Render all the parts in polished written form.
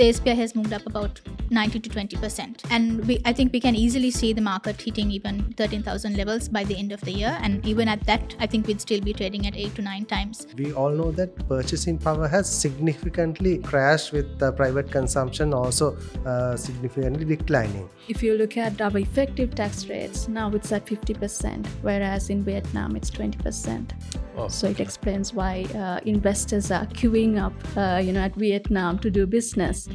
the SPI has moved up about 90 to 20%. And I think we can easily see the market hitting even 13,000 levels by the end of the year. And even at that, I think we'd still be trading at 8 to 9 times. We all know that purchasing power has significantly crashed with the private consumption also significantly declining. If you look at our effective tax rates, now it's at 50%, whereas in Vietnam it's 20%. Oh. So it explains why investors are queuing up, at Vietnam to do business.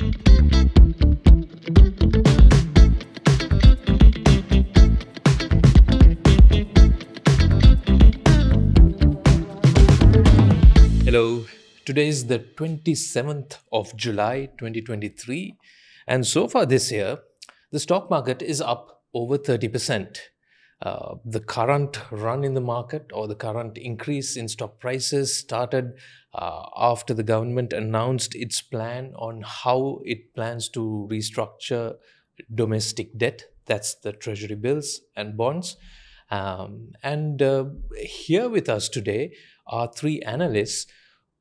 Hello, today is the 27th of July 2023, and so far this year the stock market is up over 30%. The current run in the market, or the current increase in stock prices, started after the government announced its plan on how it plans to restructure domestic debt, that's the treasury bills and bonds. Here with us today are three analysts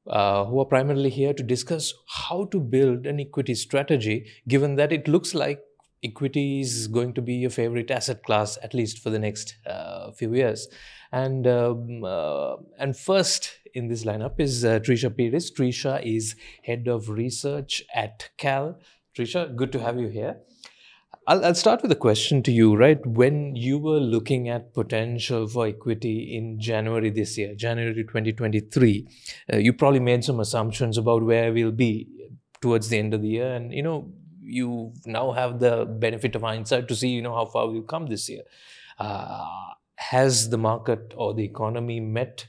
who are primarily here to discuss how to build an equity strategy, given that it looks like equity is going to be your favorite asset class, at least for the next few years. And first in this lineup is Trisha Peries. Trisha is Head of Research at CAL. Trisha, good to have you here. I'll start with a question to you, right? When you were looking at potential for equity in January this year, January 2023, you probably made some assumptions about where we'll be towards the end of the year. And, you now have the benefit of hindsight to see, how far we've come this year. Has the market or the economy met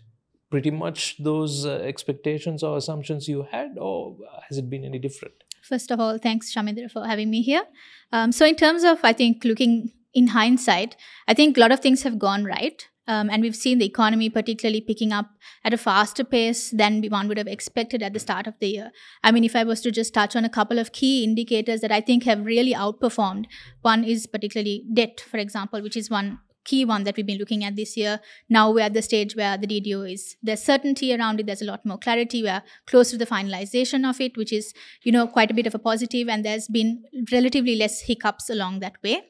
pretty much those expectations or assumptions you had, or has it been any different? First of all, thanks, Shamindra, for having me here. So in terms of, I think, looking in hindsight, I think a lot of things have gone right. And we've seen the economy particularly picking up at a faster pace than one would have expected at the start of the year. I mean, if I was to just touch on a couple of key indicators that I think have really outperformed, one is particularly debt, for example, which is one key one that we've been looking at this year. Now we're at the stage where the DDO is, there's certainty around it, there's a lot more clarity, we're close to the finalization of it, which is, quite a bit of a positive, and there's been relatively less hiccups along that way.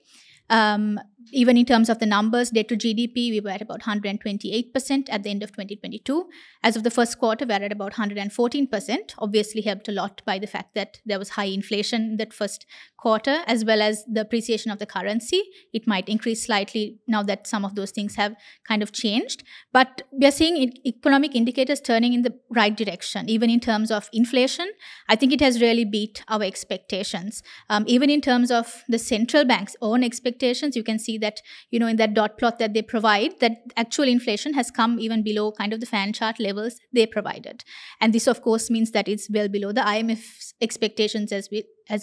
Even in terms of the numbers, debt to GDP, we were at about 128% at the end of 2022. As of the first quarter, we were at about 114%, obviously helped a lot by the fact that there was high inflation in that first quarter, as well as the appreciation of the currency. It might increase slightly now that some of those things have kind of changed. But we are seeing economic indicators turning in the right direction. Even in terms of inflation, I think it has really beat our expectations. Even in terms of the central bank's own expectations, you can see that, in that dot plot that they provide, that actual inflation has come even below kind of the fan chart levels they provided. And this, of course, means that it's well below the IMF's expectations as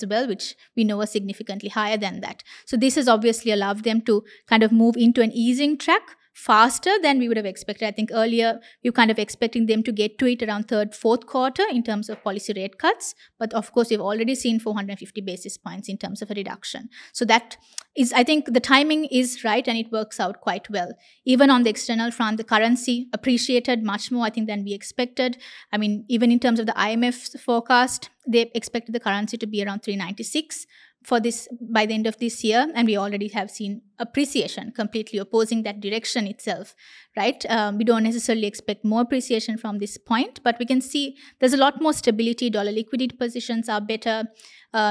well, which we know are significantly higher than that. So this has obviously allowed them to kind of move into an easing track faster than we would have expected. I think earlier we were kind of expecting them to get to it around third, fourth quarter in terms of policy rate cuts. But of course, we've already seen 450 basis points in terms of a reduction. So that is, I think the timing is right and it works out quite well. Even on the external front, the currency appreciated much more, I think, than we expected. I mean, even in terms of the IMF's forecast, they expected the currency to be around 396. For this by the end of this year, and we already have seen appreciation completely opposing that direction itself, right? We don't necessarily expect more appreciation from this point, but we can see there's a lot more stability. Dollar liquidity positions are better.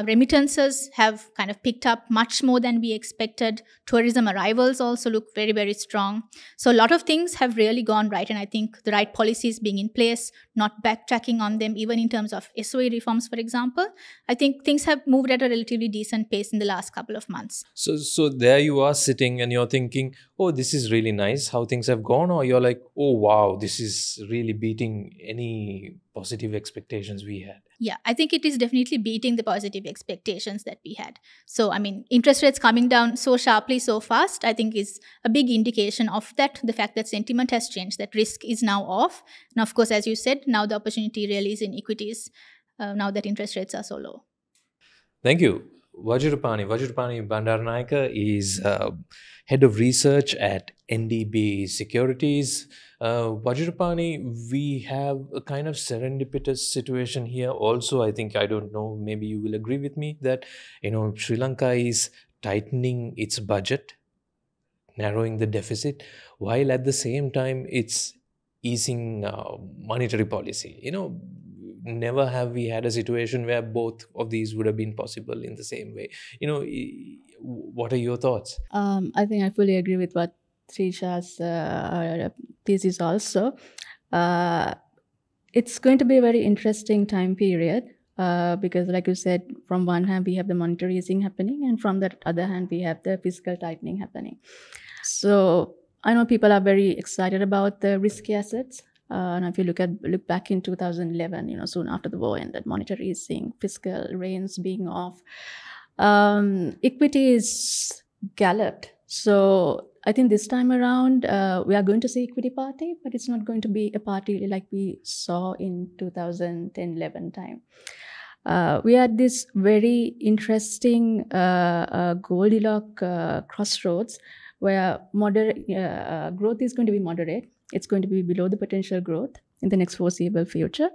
Remittances have kind of picked up much more than we expected. Tourism arrivals also look very, very strong. So a lot of things have really gone right, and I think the right policies being in place, not backtracking on them, even in terms of SOE reforms, for example. I think things have moved at a relatively decent pace in the last couple of months. So there you are sitting and you're thinking, oh, this is really nice how things have gone, or you're like, oh, wow, this is really beating any positive expectations we had? Yeah, I think it is definitely beating the positive expectations that we had. So, I mean, interest rates coming down so sharply, so fast, I think is a big indication of that, the fact that sentiment has changed, that risk is now off. And of course, as you said, now the opportunity really is in equities, now that interest rates are so low. Thank you. Vajirapanie Bandaranayake is Head of Research at NDB Securities. Vajirapani, we have a kind of serendipitous situation here also. I think, I don't know, maybe you will agree with me that, you know, Sri Lanka is tightening its budget, narrowing the deficit, while at the same time it's easing monetary policy. You know, never have we had a situation where both of these would have been possible in the same way. You know, what are your thoughts? I think I fully agree with what Trisha's thesis also. It's going to be a very interesting time period because, like you said, from one hand we have the monetary easing happening, and from the other hand we have the fiscal tightening happening. So I know people are very excited about the risky assets. And if you look back in 2011, you know, soon after the war ended, monetary easing, fiscal reins being off, equity is galloped. So I think this time around, we are going to see equity party, but it's not going to be a party like we saw in 2010-11 time. We had this very interesting Goldilocks crossroads where growth is going to be moderate. It's going to be below the potential growth in the next foreseeable future.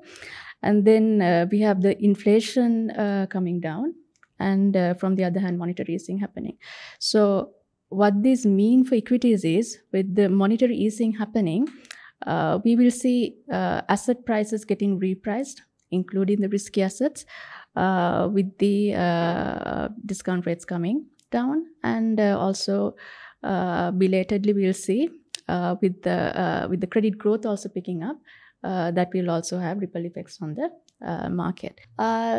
And then we have the inflation coming down, and from the other hand, monetary easing happening. So what this means for equities is, with the monetary easing happening, we will see asset prices getting repriced, including the risky assets, with the discount rates coming down. And also, belatedly, we'll see with the credit growth also picking up, that will also have ripple effects on the market.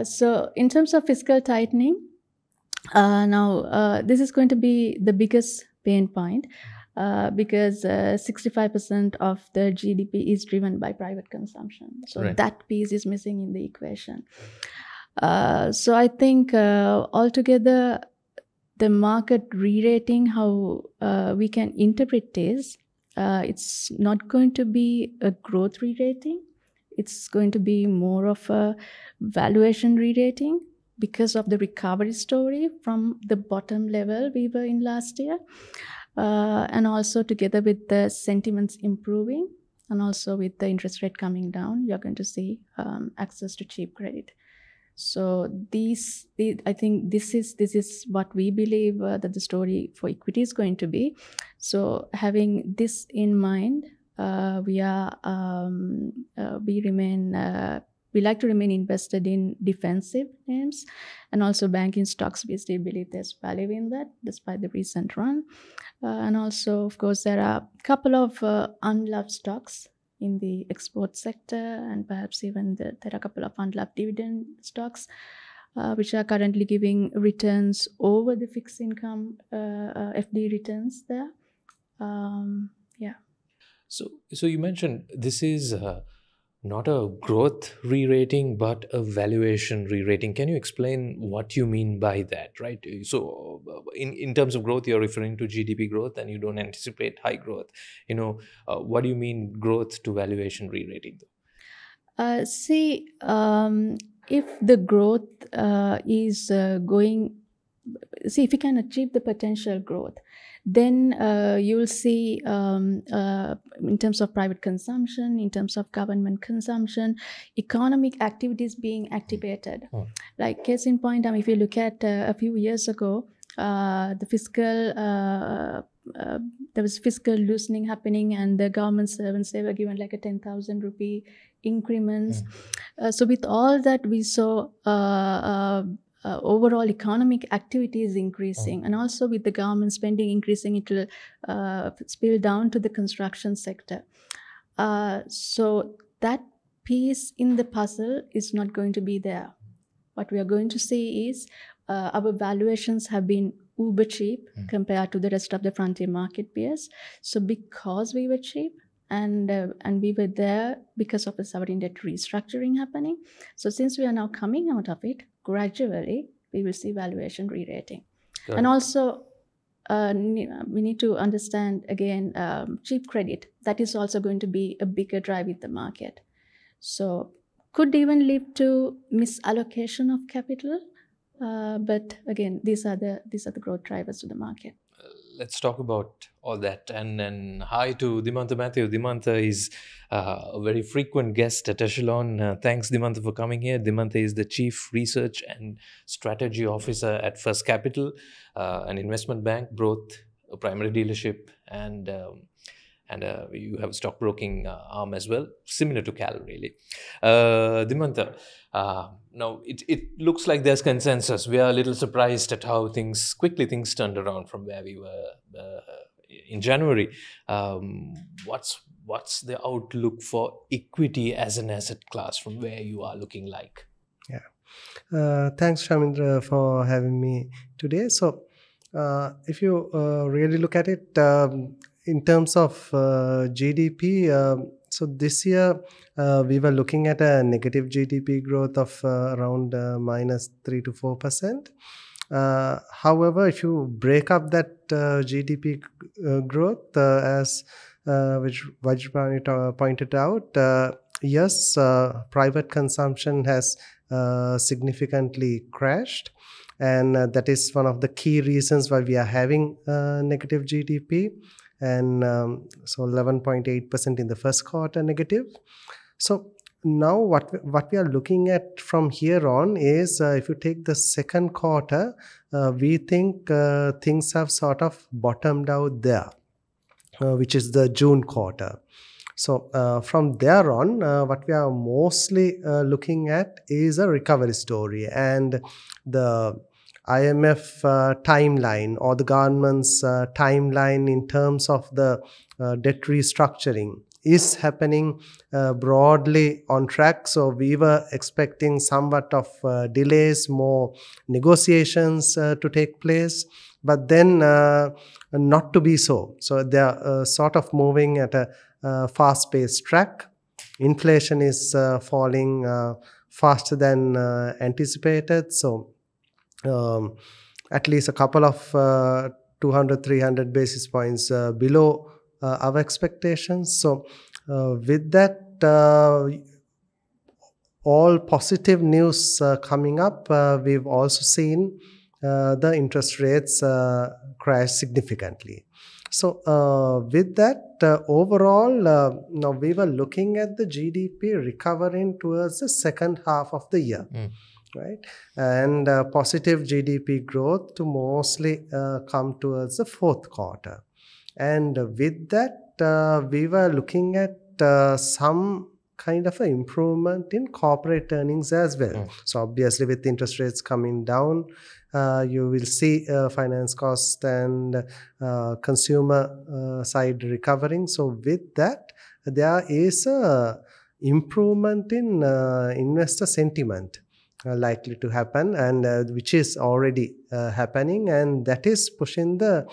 So in terms of fiscal tightening, now this is going to be the biggest pain point because 65% of the GDP is driven by private consumption. So right, that piece is missing in the equation. So I think altogether, the market re-rating, how we can interpret this, it's not going to be a growth re-rating. It's going to be more of a valuation re-rating because of the recovery story from the bottom level we were in last year. And also together with the sentiments improving and also with the interest rate coming down, you're going to see access to cheap credit. So I think this is what we believe that the story for equity is going to be. So having this in mind, we like to remain invested in defensive names, and also banking stocks. We still believe there's value in that despite the recent run. And also, of course, there are a couple of unloved stocks in the export sector, and perhaps even there are a couple of unloved dividend stocks which are currently giving returns over the fixed income FD returns there. Yeah. So you mentioned this is not a growth re-rating but a valuation re-rating. Can you explain what you mean by that, right? So in terms of growth, you're referring to GDP growth and you don't anticipate high growth. You know, what do you mean growth to valuation re-rating? If the growth is going, if you can achieve the potential growth, then you'll see in terms of private consumption, in terms of government consumption, economic activities being activated. Oh. Like case in point, if you look at a few years ago, there was fiscal loosening happening, and the government servants, they were given like a 10,000 rupee increments. Yeah. So with all that, we saw overall economic activity is increasing, and also with the government spending increasing, it will spill down to the construction sector. So that piece in the puzzle is not going to be there. What we are going to see is our valuations have been uber cheap compared to the rest of the frontier market peers. So because we were cheap, and we were there because of the sovereign debt restructuring happening. So since we are now coming out of it, gradually we will see valuation re-rating. Right. And also we need to understand again cheap credit. That is also going to be a bigger drive in the market. So could even lead to misallocation of capital. But again, these are the growth drivers to the market. let's talk about all that. And hi to Dimantha Mathew. Dimantha is a very frequent guest at Echelon. Thanks, Dimantha, for coming here. Dimantha is the Chief Research and Strategy Officer at First Capital, an investment bank, both a primary dealership, and you have a stockbroking arm as well, similar to CAL, really. Dimantha, now it looks like there's consensus. We are a little surprised at how quickly things turned around from where we were in January. What's the outlook for equity as an asset class from where you are looking like? Yeah, thanks, Shamindra, for having me today. So if you really look at it, in terms of GDP, so this year we were looking at a negative GDP growth of around minus 3 to 4%. However, if you break up that GDP growth, as which Vajirapanie pointed out, yes, private consumption has significantly crashed. And that is one of the key reasons why we are having negative GDP. And so 11.8% in the first quarter negative. So now what we are looking at from here on is, if you take the second quarter, we think things have sort of bottomed out there, which is the June quarter. So from there on, what we are mostly looking at is a recovery story, and the IMF timeline, or the government's timeline in terms of the debt restructuring, is happening broadly on track. So we were expecting somewhat of delays, more negotiations to take place, but then not to be so. So they are sort of moving at a fast-paced track. Inflation is falling faster than anticipated. So at least a couple of 200-300 basis points below our expectations. So with that, all positive news coming up, we've also seen the interest rates crash significantly. So with that, overall, now we were looking at the GDP recovering towards the second half of the year. Mm. Right, and positive GDP growth to mostly come towards the fourth quarter. And with that, we were looking at some kind of an improvement in corporate earnings as well. Mm. So obviously, with interest rates coming down, you will see finance cost and consumer side recovering. So with that, there is an improvement in investor sentiment likely to happen, and which is already happening, and that is pushing the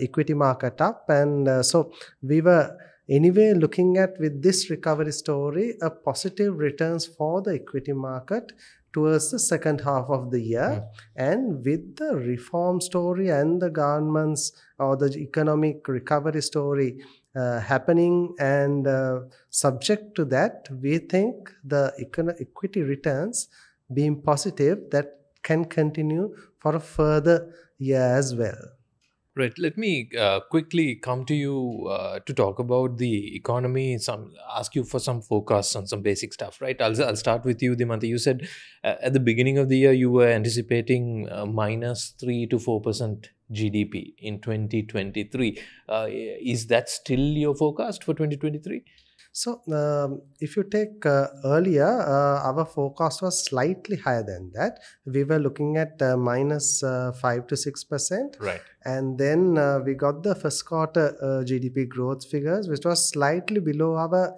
equity market up. And so we were anyway looking at, with this recovery story, a positive returns for the equity market towards the second half of the year. Yeah. And with the reform story and the government's, or the economic recovery story happening, and subject to that, we think the equity returns being positive, that can continue for a further year as well. Right. Let me quickly come to you to talk about the economy. Ask you for some forecasts on some basic stuff. Right. I'll start with you, Dimantha. You said at the beginning of the year you were anticipating minus 3 to 4% GDP in 2023. Is that still your forecast for 2023? So if you take earlier, our forecast was slightly higher than that. We were looking at minus 5 to 6%. Right. And then we got the first quarter GDP growth figures, which was slightly below our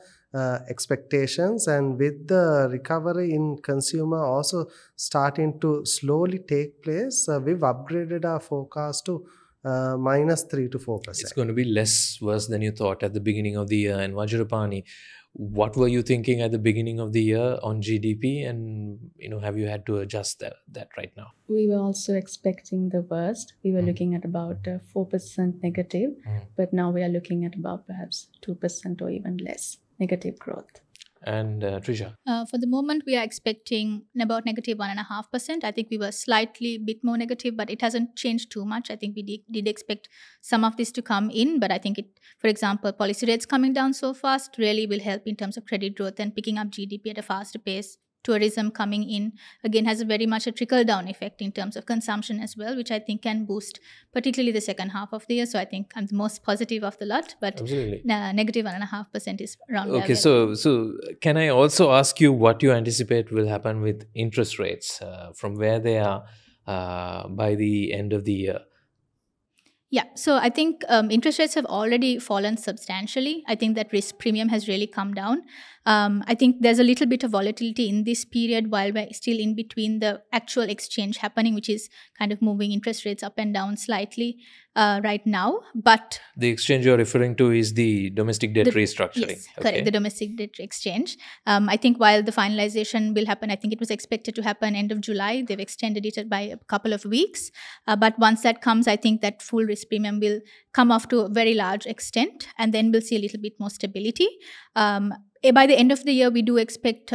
expectations. And with the recovery in consumer also starting to slowly take place, we've upgraded our forecast to minus 3 to 4%. It's going to be less worse than you thought at the beginning of the year. And Vajirapanie, what were you thinking at the beginning of the year on GDP? And, you know, have you had to adjust that right now? We were also expecting the worst. We were looking at about 4% negative, but now we are looking at about perhaps 2% or even less negative growth. and Trisha? For the moment, we are expecting about negative -1.5%. I think we were slightly bit more negative, but it hasn't changed too much. I think we did expect some of this to come in, but I think it, for example, policy rates coming down so fast really will help in terms of credit growth and picking up GDP at a faster pace. Tourism coming in, again, has very much a trickle-down effect in terms of consumption as well, which I think can boost particularly the second half of the year. So I think I'm the most positive of the lot, but negative -1.5% is around. Okay, so can I also ask you what you anticipate will happen with interest rates from where they are by the end of the year? Yeah, so I think interest rates have already fallen substantially. I think that risk premium has really come down. I think there's a little bit of volatility in this period while we're still in between the actual exchange happening, which is kind of moving interest rates up and down slightly right now. But the exchange you're referring to is the domestic debt restructuring. Yes, okay. Correct, the domestic debt exchange. I think while the finalization will happen, I think it was expected to happen end of July. They've extended it by a couple of weeks. But once that comes, I think that full risk premium will come off to a very large extent, and then we'll see a little bit more stability. By the end of the year, we do expect,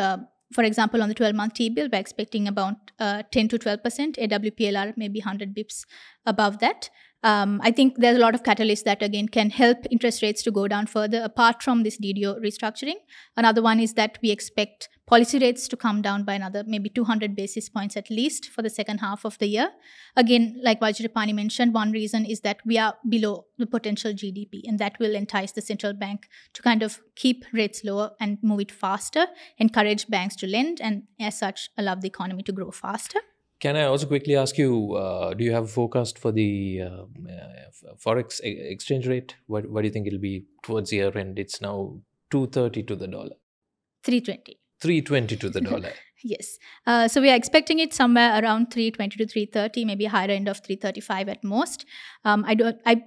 for example, on the 12-month T-bill, we're expecting about 10 to 12%. AWPLR maybe 100 bips above that. I think there's a lot of catalysts that, again, can help interest rates to go down further, apart from this DDO restructuring. Another one is that we expect policy rates to come down by another maybe 200 basis points at least for the second half of the year. Again, like Vajirapanie mentioned, one reason is that we are below the potential GDP, and that will entice the central bank to kind of keep rates lower and move it faster, encourage banks to lend, and as such, allow the economy to grow faster. Can I also quickly ask you, do you have a forecast for the forex exchange rate? What do you think it'll be towards year end? It's now 230 to the dollar. 320. 320 to the dollar. Yes. So we are expecting it somewhere around 320 to 330, maybe higher end of 335 at most.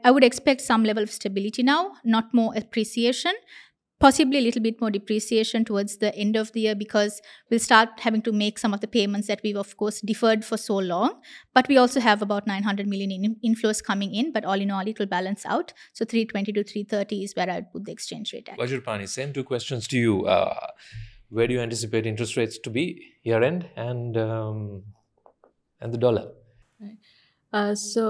I would expect some level of stability now, not more appreciation. Possibly a little bit more depreciation towards the end of the year, because we'll start having to make some of the payments that we've, of course, deferred for so long. But we also have about 900 million in inflows coming in. But all in all, it will balance out. So 320 to 330 is where I would put the exchange rate at. Vajirapanie, same two questions to you. Where do you anticipate interest rates to be year end, and the dollar? Right. So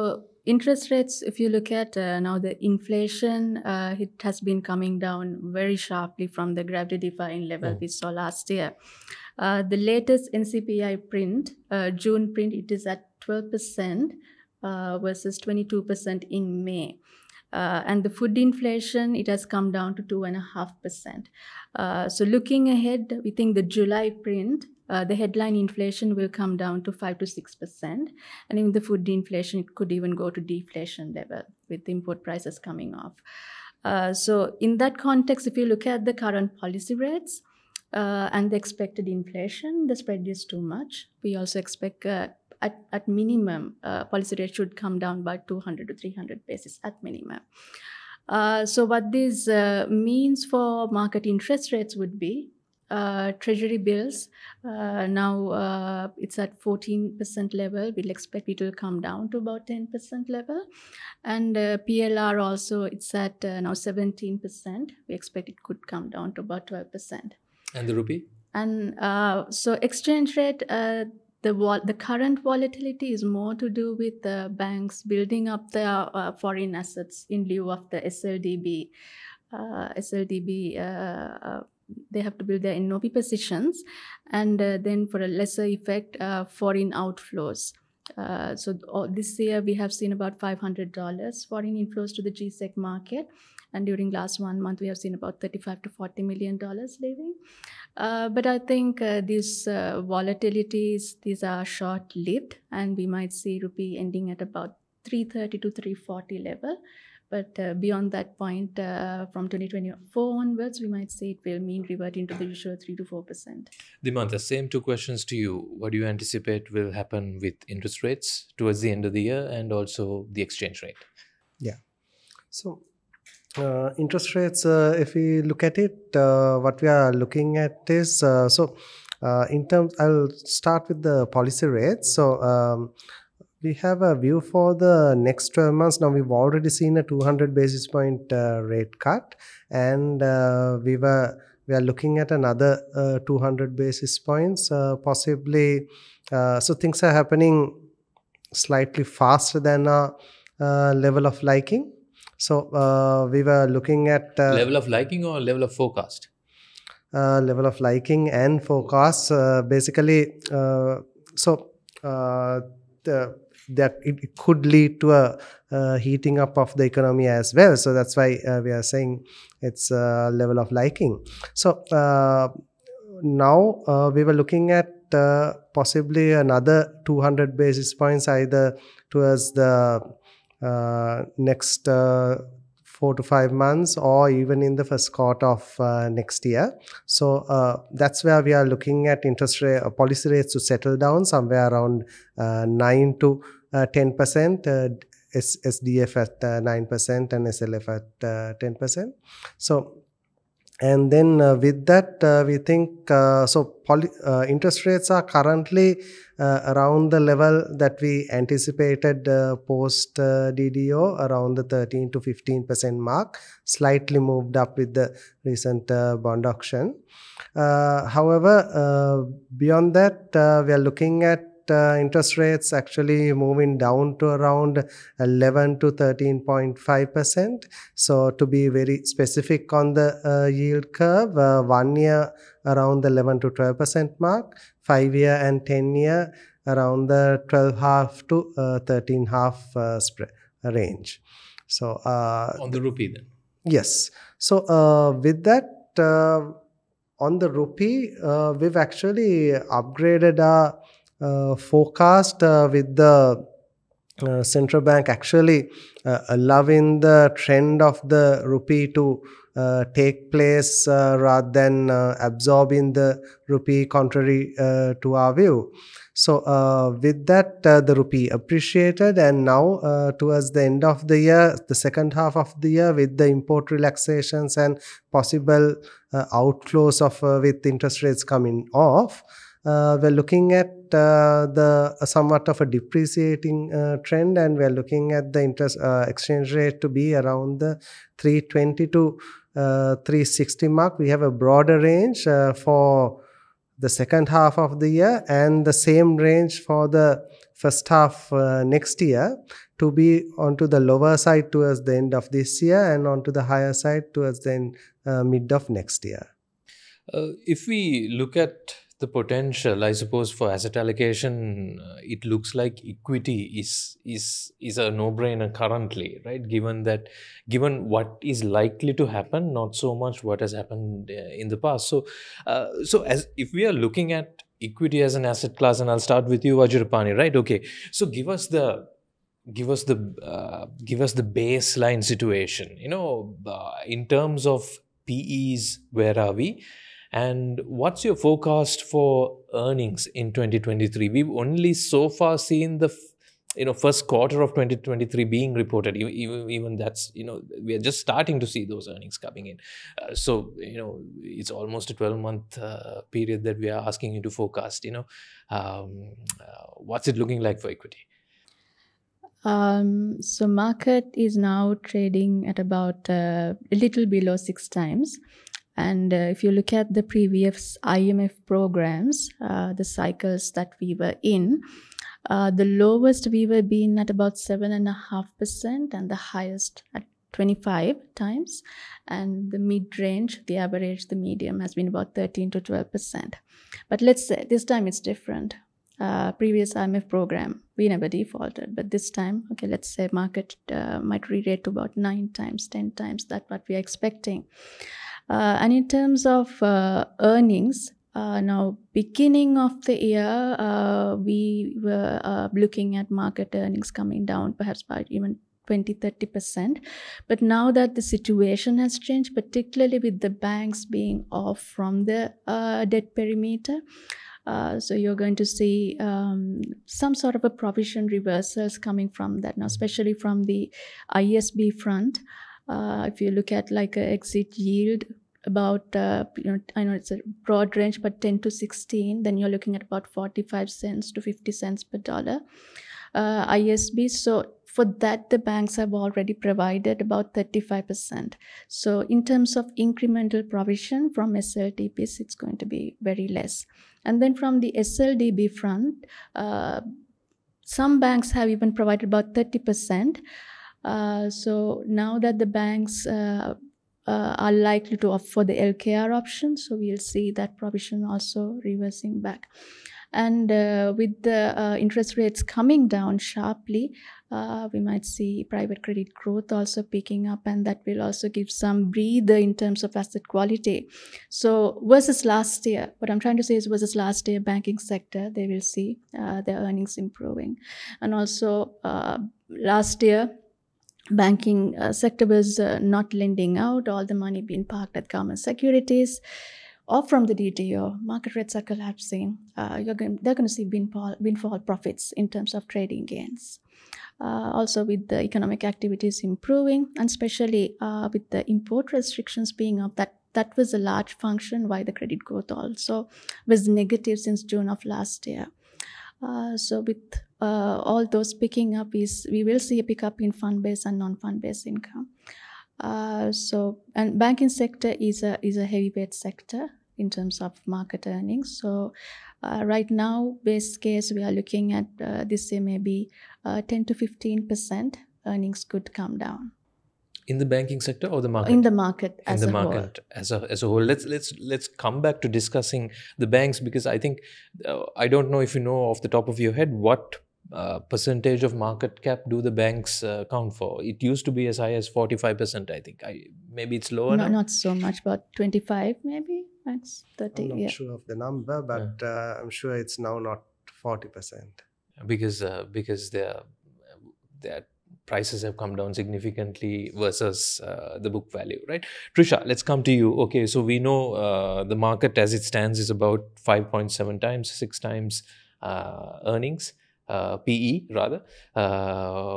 interest rates, if you look at now the inflation, it has been coming down very sharply from the gravity-defying level we saw last year. The latest NCPI print, June print, it is at 12% versus 22% in May. And the food inflation, it has come down to 2.5%. So looking ahead, we think the July print, the headline inflation will come down to 5 to 6%. And in the food inflation, it could even go to deflation level with import prices coming off. So in that context, if you look at the current policy rates and the expected inflation, the spread is too much. We also expect at minimum, policy rate should come down by 200 to 300 basis at minimum. So what this means for market interest rates would be, treasury bills, now it's at 14% level. We'll expect it to come down to about 10% level. And PLR also, it's at now 17%. We expect it could come down to about 12%. And the rupee? And so exchange rate, the current volatility is more to do with the banks building up their foreign assets in lieu of the SLDB. They have to build their NOP positions, and then for a lesser effect, foreign outflows. So this year we have seen about $500 foreign inflows to the GSEC market, and during last 1 month we have seen about $35 to $40 million leaving. But I think these volatilities, these are short-lived, and we might see rupee ending at about 330 to 340 level. But beyond that point, from 2024 onwards, we might say it will mean reverting to the usual 3 to 4%. Dimantha, same two questions to you. What do you anticipate will happen with interest rates towards the end of the year, and also the exchange rate? Yeah. So interest rates, if we look at it, what we are looking at is, in terms, I'll start with the policy rates. So we have a view for the next 12 months. Now, we've already seen a 200 basis point rate cut, and we were we are looking at another 200 basis points possibly. So things are happening slightly faster than our level of liking. So we were looking at level of liking or level of forecast? Level of liking and forecast basically. So that it could lead to a heating up of the economy as well. So that's why we are saying it's a level of liking. So now we were looking at possibly another 200 basis points either towards the next 4 to 5 months or even in the first quarter of next year. So that's where we are looking at interest rate policy rates to settle down somewhere around 9 to 10%, SDF at 9% and SLF at 10%. So and then with that we think so interest rates are currently around the level that we anticipated post DDO, around the 13 to 15% mark, slightly moved up with the recent bond auction. However, beyond that we are looking at interest rates actually moving down to around 11 to 13.5%. So to be very specific on the yield curve, 1 year around the 11 to 12% mark, 5 year and 10 year around the 12.5 to 13.5 range. So on the rupee then? Yes. So with that, on the rupee, we've actually upgraded our forecast with the central bank actually allowing the trend of the rupee to take place rather than absorbing the rupee, contrary to our view. So with that the rupee appreciated, and now towards the end of the year, the second half of the year, with the import relaxations and possible outflows of with interest rates coming off, we're looking at the somewhat of a depreciating trend, and we're looking at the exchange rate to be around the 320 to 360 mark. We have a broader range for the second half of the year and the same range for the first half next year, to be onto the lower side towards the end of this year and onto the higher side towards the end, mid of next year. If we look at the potential, I suppose, for asset allocation, it looks like equity is a no-brainer currently, right? Given that, given what is likely to happen, not so much what has happened in the past. So, as if we are looking at equity as an asset class, and I'll start with you, Vajirapanie, right? Okay, so give us the baseline situation. You know, in terms of PEs, where are we? And what's your forecast for earnings in 2023? We've only so far seen the, first quarter of 2023 being reported. Even that's, we are just starting to see those earnings coming in. So, it's almost a 12-month period that we are asking you to forecast, What's it looking like for equity? So market is now trading at about a little below 6 times. And if you look at the previous IMF programs, the cycles that we were in, the lowest we were being at about 7.5% and the highest at 25 times. And the mid-range, the average, the medium has been about 13 to 12%. But let's say this time it's different. Previous IMF program, we never defaulted, but this time, okay, let's say market might re-rate to about 9 times, 10 times, that's what we are expecting. And in terms of earnings, now beginning of the year, we were looking at market earnings coming down perhaps by even 20–30%. But now that the situation has changed, particularly with the banks being off from the debt perimeter, so you're going to see some sort of a provision reversals coming from that now, especially from the ISB front. If you look at like an exit yield, about, I know it's a broad range, but 10 to 16, then you're looking at about 45 cents to 50 cents per dollar. ISB. So for that, the banks have already provided about 35%. So in terms of incremental provision from SLTPs, it's going to be very less. And then from the SLDB front, some banks have even provided about 30%. So now that the banks are likely to opt for the LKR option, so we'll see that provision also reversing back. And with the interest rates coming down sharply, we might see private credit growth also picking up, and that will also give some breather in terms of asset quality. So versus last year, what I'm trying to say is versus last year banking sector, they will see their earnings improving. And also last year, banking sector was not lending out, all the money being parked at government securities or from the DTO. Market rates are collapsing. They're going to see windfall profits in terms of trading gains. Also with the economic activities improving, and especially with the import restrictions being up, that was a large function why the credit growth also was negative since June of last year. So with all those picking up, we will see a pickup in fund-based and non-fund-based income. And banking sector is a heavyweight sector in terms of market earnings. So right now, base case, we are looking at this year maybe 10 to 15% earnings could come down. In the banking sector or the market? In the market as a whole. In the market as a whole. Let's come back to discussing the banks, because I think, I don't know if you know off the top of your head, what percentage of market cap do the banks account for? It used to be as high as 45%, I think. Maybe it's lower now? Not so much, about 25 maybe, max 30. I'm not sure of the number, but I'm sure it's now not 40%. Because they're prices have come down significantly versus the book value, right? Trisha, let's come to you. Okay, so we know the market as it stands is about 5.7 times, 6 times earnings, PE rather.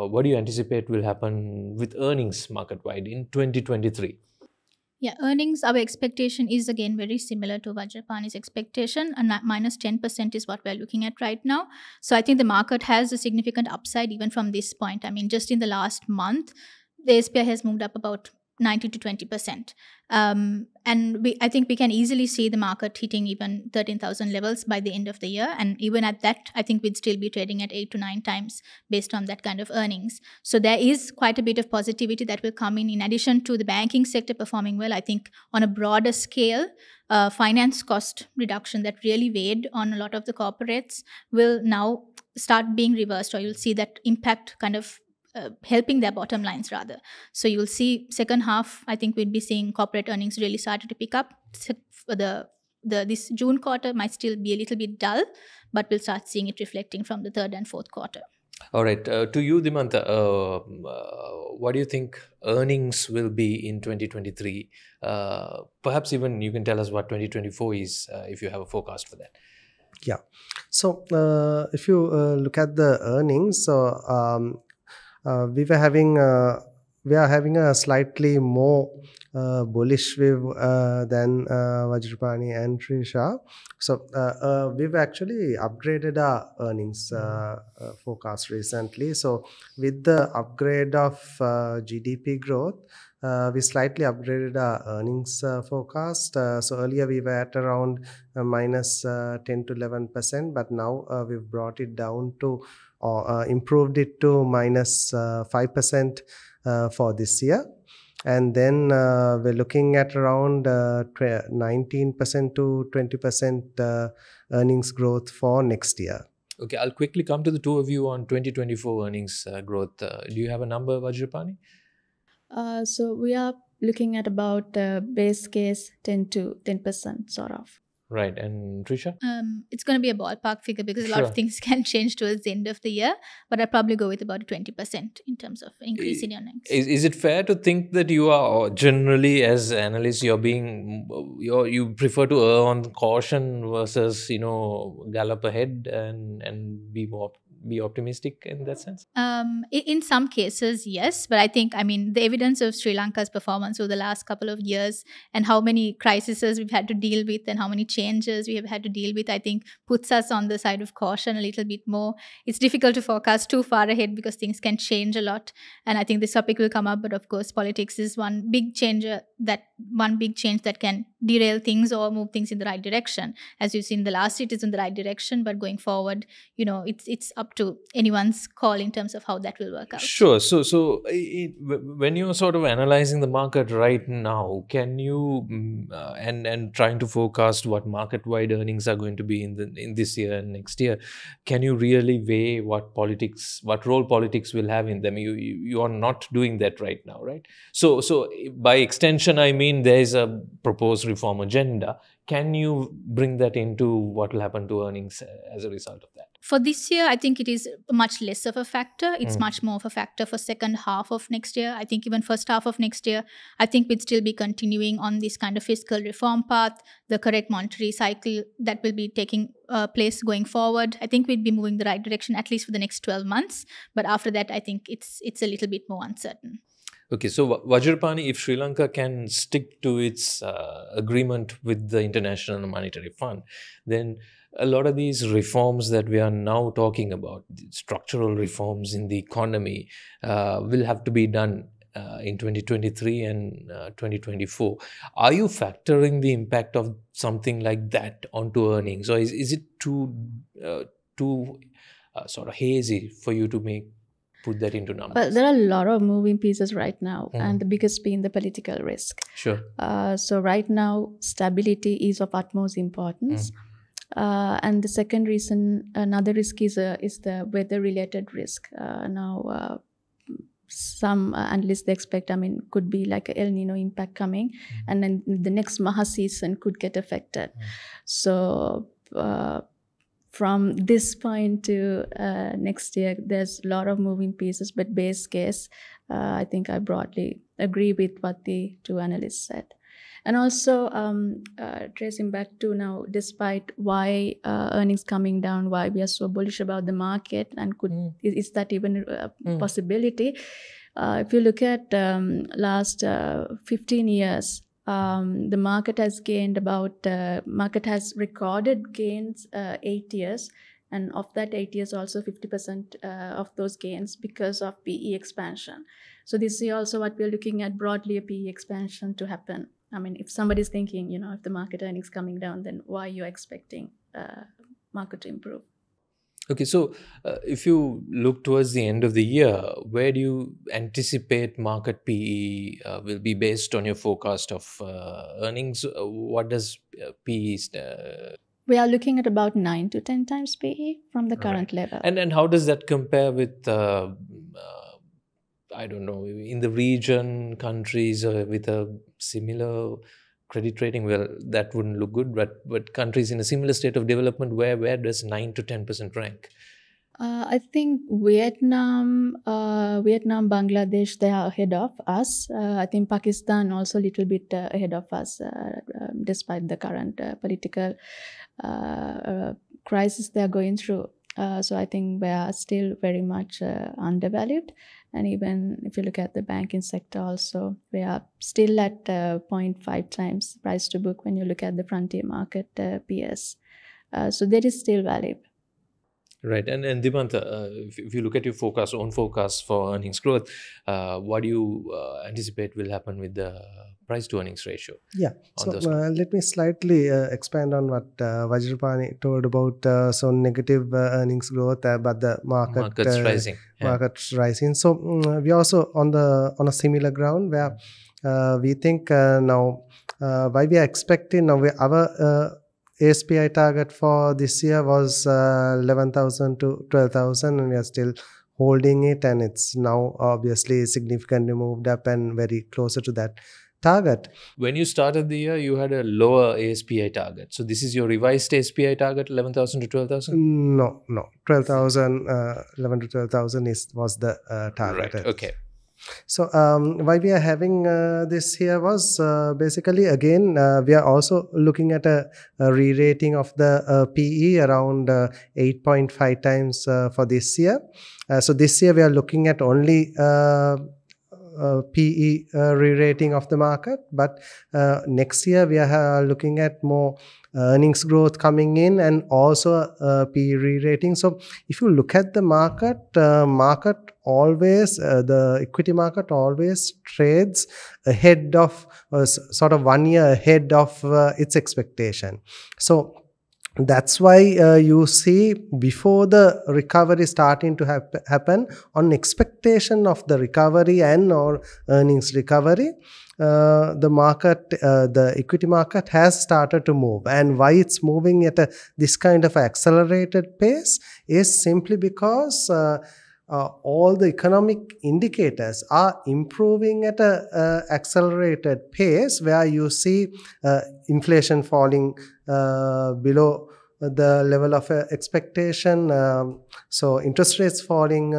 What do you anticipate will happen with earnings market-wide in 2023? Yeah, earnings, our expectation is again very similar to Vajrapanie's expectation, and minus 10% is what we're looking at right now. So I think the market has a significant upside even from this point. I mean, just in the last month, the SPI has moved up about 90 to 20%. And I think we can easily see the market hitting even 13,000 levels by the end of the year. And even at that, I think we'd still be trading at 8 to 9 times based on that kind of earnings. So there is quite a bit of positivity that will come in addition to the banking sector performing well. I think on a broader scale, finance cost reduction that really weighed on a lot of the corporates will now start being reversed, or you'll see that impact kind of helping their bottom lines rather. So you'll see second half, I think we'd be seeing corporate earnings really started to pick up. This June quarter might still be a little bit dull, but we'll start seeing it reflecting from the third and fourth quarter. All right. To you, Dimantha, what do you think earnings will be in 2023? Perhaps even you can tell us what 2024 is, if you have a forecast for that. Yeah. So if you look at the earnings, so we are having a slightly more bullish view than Vajrapanie and Trisha. So we've actually upgraded our earnings forecast recently. So with the upgrade of GDP growth, we slightly upgraded our earnings forecast. So earlier we were at around minus 10 to 11%, but now we've brought it down to, or improved it to minus 5% for this year. And then we're looking at around 19% to 20% earnings growth for next year. Okay, I'll quickly come to the two of you on 2024 earnings growth. Do you have a number, Vajrapanie? So we are looking at about base case 10% sort of. Right. And Trisha? It's going to be a ballpark figure because a lot of things can change towards the end of the year. But I'd probably go with about a 20% in terms of increase in earnings. Is it fair to think that you are generally, as analysts, you prefer to err on caution versus, gallop ahead and be more be optimistic in that sense? In some cases, yes. But I think, I mean, the evidence of Sri Lanka's performance over the last couple of years and how many crises we've had to deal with and how many changes we have had to deal with, I think puts us on the side of caution a little bit more. It's difficult to forecast too far ahead because things can change a lot. And I think this topic will come up. But of course, politics is one big change that can derail things or move things in the right direction. As you've seen, the last it is in the right direction, but going forward, you know, it's up to anyone's call in terms of how that will work out. Sure. So when you're sort of analyzing the market right now, can you and trying to forecast what market-wide earnings are going to be in this year and next year, can you really weigh what role politics will have in them? You are not doing that right now, right? So by extension, I mean there is a proposed reform agenda. Can you bring that into what will happen to earnings as a result of that? For this year, I think it is much less of a factor. It's much more of a factor for second half of next year. I think even first half of next year, I think we'd still be continuing on this kind of fiscal reform path, the correct monetary cycle that will be taking place going forward. I think we'd be moving the right direction, at least for the next 12 months. But after that, I think it's a little bit more uncertain. Okay, so Vajirapanie, if Sri Lanka can stick to its agreement with the International Monetary Fund, then a lot of these reforms that we are now talking about, structural reforms in the economy, will have to be done in 2023 and 2024. Are you factoring the impact of something like that onto earnings, or is it too sort of hazy for you to put that into numbers? Well, there are a lot of moving pieces right now, and the biggest being the political risk. Sure. So right now, stability is of utmost importance. And the second reason, another risk is the weather-related risk. Now, some analysts they expect, could be like an El Nino impact coming, and then the next Maha season could get affected. So from this point to next year, there's a lot of moving pieces, but base case, I think I broadly agree with what the two analysts said. And also, tracing back to now, despite why earnings coming down, why we are so bullish about the market, and is that even a possibility? If you look at last 15 years, the market has recorded gains 8 years, and of that 8 years also 50% of those gains because of PE expansion. So this is also what we're looking at, broadly a PE expansion to happen. If somebody's thinking, if the market earnings coming down, then why are you expecting market to improve? Okay, so if you look towards the end of the year, where do you anticipate market PE will be based on your forecast of earnings? What does PE stand? We are looking at about 9 to 10 times PE from the current level. And how does that compare with, I don't know, in the region, countries with a similar credit rating? Well, that wouldn't look good, but countries in a similar state of development, where does 9 to 10% rank? I think Vietnam, Bangladesh, they are ahead of us. I think Pakistan also a little bit ahead of us, despite the current political crisis they are going through. So I think we are still very much undervalued. And even if you look at the banking sector also, we are still at 0.5 times price to book when you look at the frontier market peers. So that is still valid. Right. And Dimantha, if you look at your own forecast for earnings growth, what do you anticipate will happen with the price to earnings ratio? Yeah. So let me slightly expand on what Vajirapanie told about some negative earnings growth, but the market's rising. Yeah. Market's rising. So we are also on a similar ground where we think now why we are expecting now our ASPI target for this year was 11,000 to 12,000, and we are still holding it, and it's now obviously significantly moved up and very closer to that target. When you started the year, you had a lower ASPI target. So this is your revised ASPI target, 11,000 to 12,000? No, 11,000 to 12,000 was the target. Right, okay. So why we are having this here was basically again we are also looking at a re-rating of the PE around 8.5 times for this year. So this year we are looking at only PE re-rating of the market, but next year we are looking at more earnings growth coming in and also PE re-rating. So if you look at the market, the equity market always trades ahead of sort of 1 year ahead of its expectation. So that's why you see before the recovery starting to happen, on expectation of the recovery and or earnings recovery, the market, the equity market has started to move. And why it's moving at this kind of accelerated pace is simply because all the economic indicators are improving at an accelerated pace, where you see inflation falling below the level of expectation, so interest rates falling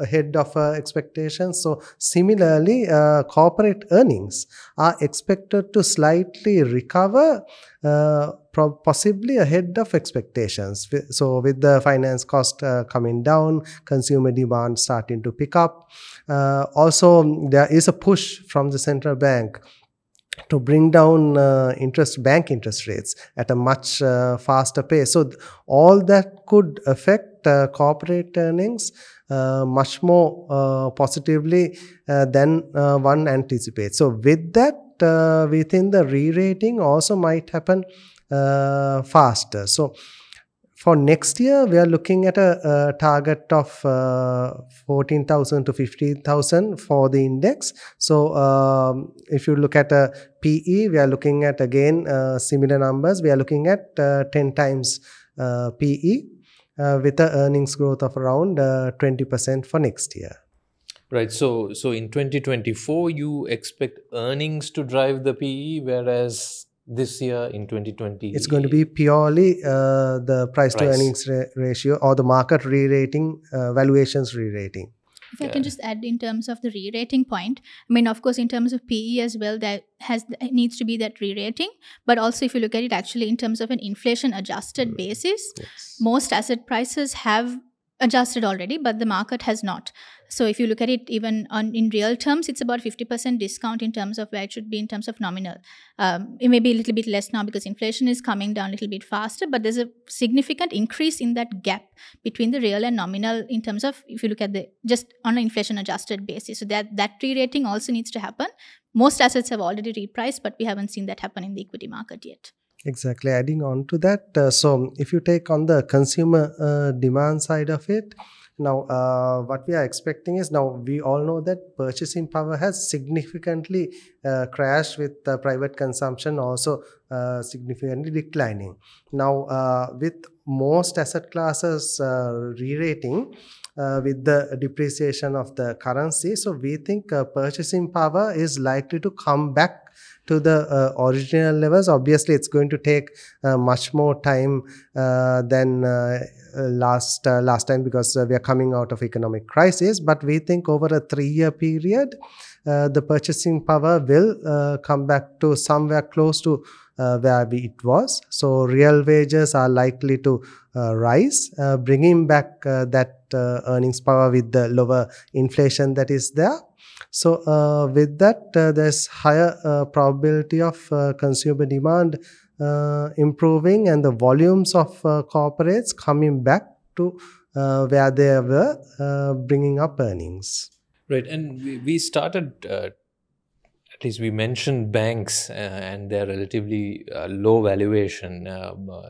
ahead of expectations. So similarly, corporate earnings are expected to slightly recover, possibly ahead of expectations. So with the finance cost coming down, consumer demand starting to pick up. Also, there is a push from the central bank to bring down bank interest rates at a much faster pace. So all that could affect corporate earnings much more positively than one anticipates. So with that, we think the re-rating also might happen faster. So for next year, we are looking at a target of 14,000 to 15,000 for the index. So if you look at a PE, we are looking at again similar numbers. We are looking at 10 times PE. With an earnings growth of around 20% for next year. Right. So in 2024, you expect earnings to drive the PE, whereas this year in 2020... It's going to be purely the price-to-earnings ratio or the market re-rating, valuations re-rating. If I can just add in terms of the re-rating point, I mean, of course, in terms of PE as well, there needs to be that re-rating. But also, if you look at it actually in terms of an inflation-adjusted basis, most asset prices have adjusted already, but the market has not. So if you look at it even in real terms, it's about 50% discount in terms of where it should be in terms of nominal. It may be a little bit less now because inflation is coming down a little bit faster, but there's a significant increase in that gap between the real and nominal in terms of if you look at just on an inflation adjusted basis. So that re-rating also needs to happen. Most assets have already repriced, but we haven't seen that happen in the equity market yet. Exactly. Adding on to that, so if you take on the consumer demand side of it, now what we are expecting is, now we all know that purchasing power has significantly crashed with private consumption also significantly declining. Now with most asset classes re-rating, with the depreciation of the currency, so we think purchasing power is likely to come back to the original levels. Obviously, it's going to take much more time than last time because we are coming out of economic crisis. But we think over a 3-year period, the purchasing power will come back to somewhere close to where it was. So real wages are likely to rise, bringing back that earnings power with the lower inflation that is there. So with that, there's higher probability of consumer demand improving and the volumes of corporates coming back to where they were, bringing up earnings. Right. And we started, at least we mentioned banks and their relatively low valuation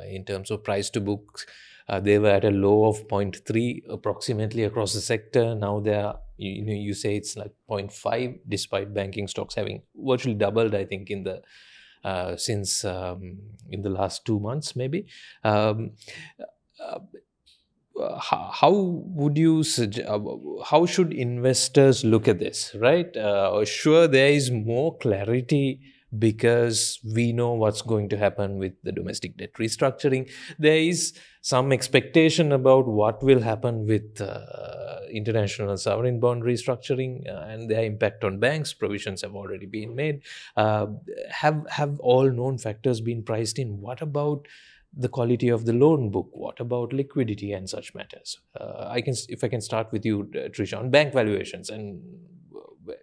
in terms of price to books. They were at a low of 0.3 approximately across the sector. Now they are, you say it's like 0.5, despite banking stocks having virtually doubled, I think, in the since in the last 2 months, maybe. How should investors look at this, right? Sure, there is more clarity because we know what's going to happen with the domestic debt restructuring. There is some expectation about what will happen with international sovereign bond restructuring and their impact on banks. Provisions have already been made. Have all known factors been priced in? What about the quality of the loan book? What about liquidity and such matters? If I can start with you, Trisha, on bank valuations, and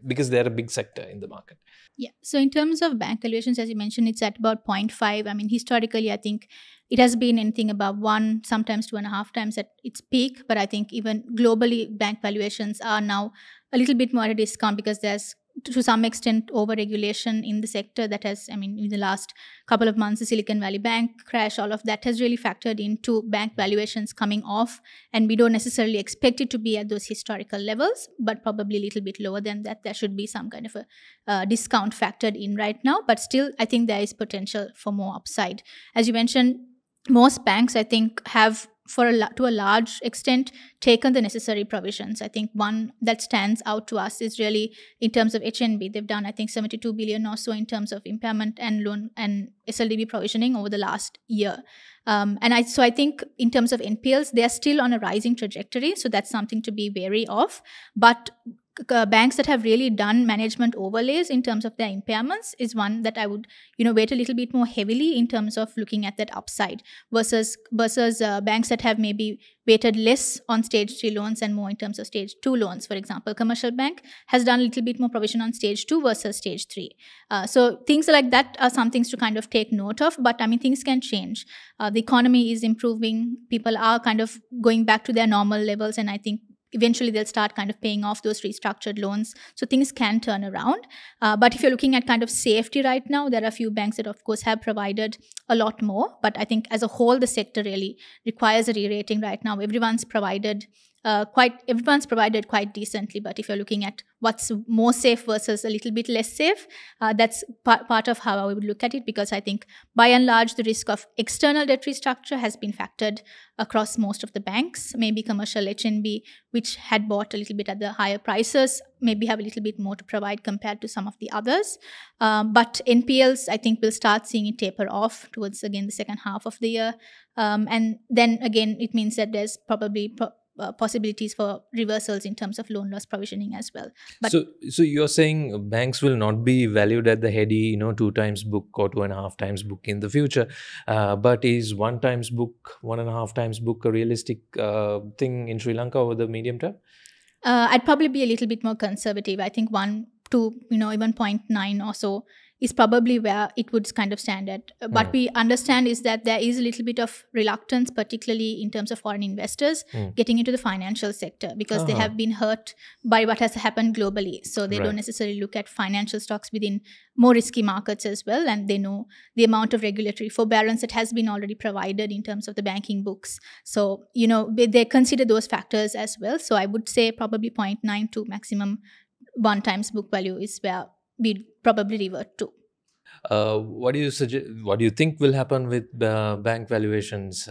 because they're a big sector in the market. Yeah. So in terms of bank valuations, as you mentioned, it's at about 0.5. I mean, historically, I think it has been anything above 1, sometimes 2.5 times at its peak. But I think even globally, bank valuations are now a little bit more at a discount because there's, to some extent, over-regulation in the sector that has, I mean, in the last couple of months, the Silicon Valley Bank crash, all of that has really factored into bank valuations coming off. And we don't necessarily expect it to be at those historical levels, but probably a little bit lower than that. There should be some kind of a discount factored in right now. But still, I think there is potential for more upside. As you mentioned, most banks, I think, have to a large extent taken the necessary provisions. I think one that stands out to us is really in terms of HNB. They've done, I think, 72 billion or so in terms of impairment and loan and SLDB provisioning over the last year. So I think in terms of NPLs, they're still on a rising trajectory. So that's something to be wary of. But banks that have really done management overlays in terms of their impairments is one that I would, weight a little bit more heavily in terms of looking at that upside versus banks that have maybe weighted less on stage 3 loans and more in terms of stage 2 loans. For example, Commercial Bank has done a little bit more provision on stage 2 versus stage 3. So things like that are some things to kind of take note of. But I mean, things can change. The economy is improving. People are kind of going back to their normal levels, and I think eventually they'll start kind of paying off those restructured loans. So things can turn around. But if you're looking at kind of safety right now, there are a few banks that of course have provided a lot more. But I think as a whole, the sector really requires a re-rating right now. Everyone's provided quite decently. But if you're looking at what's more safe versus a little bit less safe, that's part of how I would look at it, because I think by and large, the risk of external debt restructure has been factored across most of the banks. Maybe Commercial, HNB, which had bought a little bit at the higher prices, maybe have a little bit more to provide compared to some of the others. But NPLs, I think, will start seeing it taper off towards, again, the second half of the year. And then again, it means that there's probably possibilities for reversals in terms of loan loss provisioning as well. But so you're saying banks will not be valued at the heady, 2 times book or 2.5 times book in the future. But is 1 times book, 1.5 times book a realistic thing in Sri Lanka over the medium term? I'd probably be a little bit more conservative. I think 1 to, even 0.9 or so is probably where it would kind of stand at. But we understand is that there is a little bit of reluctance, particularly in terms of foreign investors getting into the financial sector, because they have been hurt by what has happened globally. So they don't necessarily look at financial stocks within more risky markets as well. And they know the amount of regulatory forbearance that has been already provided in terms of the banking books. So, they consider those factors as well. So I would say probably 0.9 to maximum 1 times book value is where we'd probably revert to. What do you think will happen with bank valuations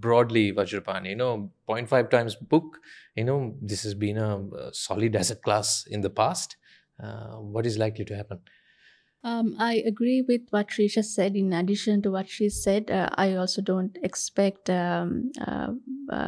broadly, Vajirapanie? 0.5 times book, this has been a solid asset class in the past. What is likely to happen? I agree with what Trisha said. In addition to what she said, I also don't expect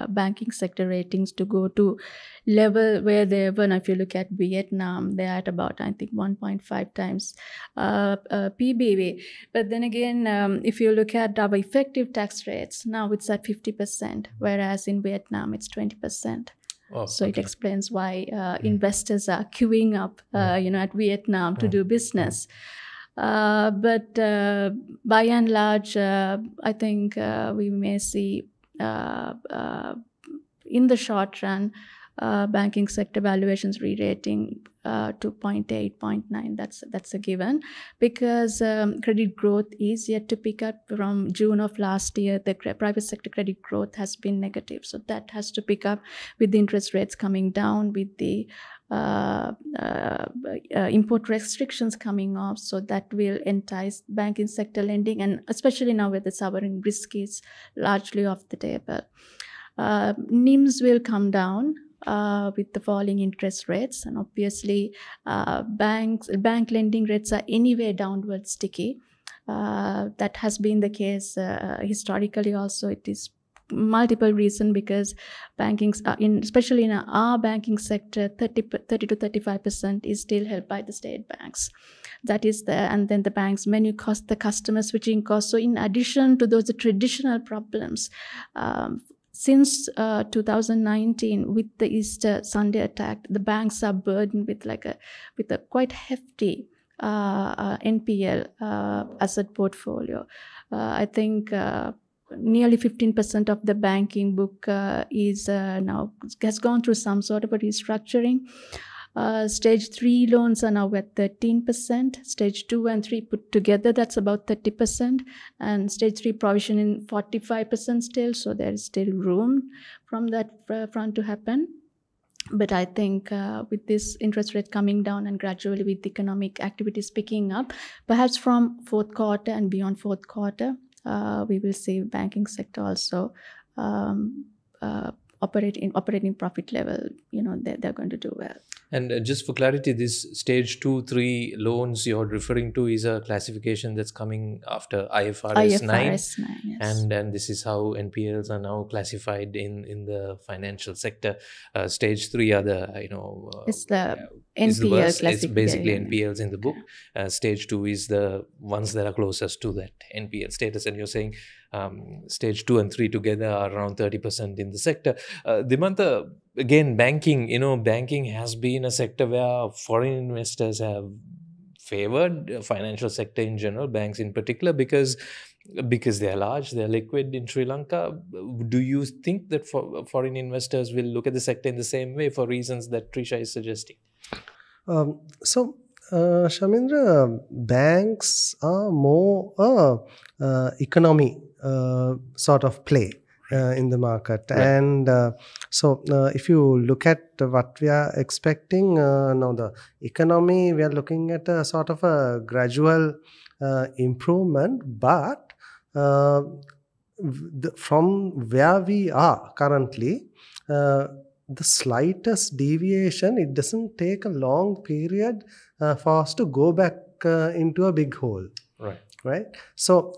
banking sector ratings to go to level where they were. If you look at Vietnam, they're at about, I think, 1.5 times PBV. But then again, if you look at our effective tax rates, now it's at 50%, whereas in Vietnam it's 20%. Oh, so it explains why investors are queuing up, at Vietnam to do business. But by and large, I think we may see in the short run, banking sector valuations re-rating to 0.8, 0.9. That's a given, because credit growth is yet to pick up. From June of last year, the private sector credit growth has been negative. So that has to pick up with the interest rates coming down, with the import restrictions coming off. So that will entice banking sector lending, and especially now where the sovereign risk is largely off the table. NIMs will come down. with the falling interest rates, and obviously bank lending rates are anyway downward sticky. That has been the case historically also. It is multiple reasons, because bankings are especially in our banking sector, 30 to 35% is still held by the state banks. That is there, and then the bank's menu cost, the customer switching cost. So in addition to those the traditional problems, since 2019, with the Easter Sunday attack, the banks are burdened with a quite hefty NPL asset portfolio. I think nearly 15% of the banking book is now has gone through some sort of a restructuring. Stage 3 loans are now at 13%. Stage 2 and 3 put together, that's about 30%. And stage 3 provision in 45% still, so there is still room from that front to happen. But I think with this interest rate coming down and gradually with economic activities picking up, perhaps from fourth quarter and beyond fourth quarter, we will see banking sector also operating profit level, you know, they're going to do well. And just for clarity, this stage 2-3 loans you're referring to is a classification that's coming after IFRS 9, yes. And this is how NPLs are now classified in the financial sector. Stage 3 are the, you know, it's the NPL classification. It's basically NPLs in the book. Stage 2 is the ones that are closest to that NPL status, and you're saying stage 2 and 3 together are around 30% in the sector. Dimantha, again, banking, you know, banking has been a sector where foreign investors have favored financial sector in general, banks in particular, because they're large, they're liquid in Sri Lanka. Do you think that foreign investors will look at the sector in the same way for reasons that Trisha is suggesting? Shamindra, banks are more economy sort of play in the market, right. And if you look at what we are expecting now, the economy, we are looking at a sort of a gradual improvement, but from where we are currently, the slightest deviation, it doesn't take a long period for us to go back into a big hole. Right. Right. So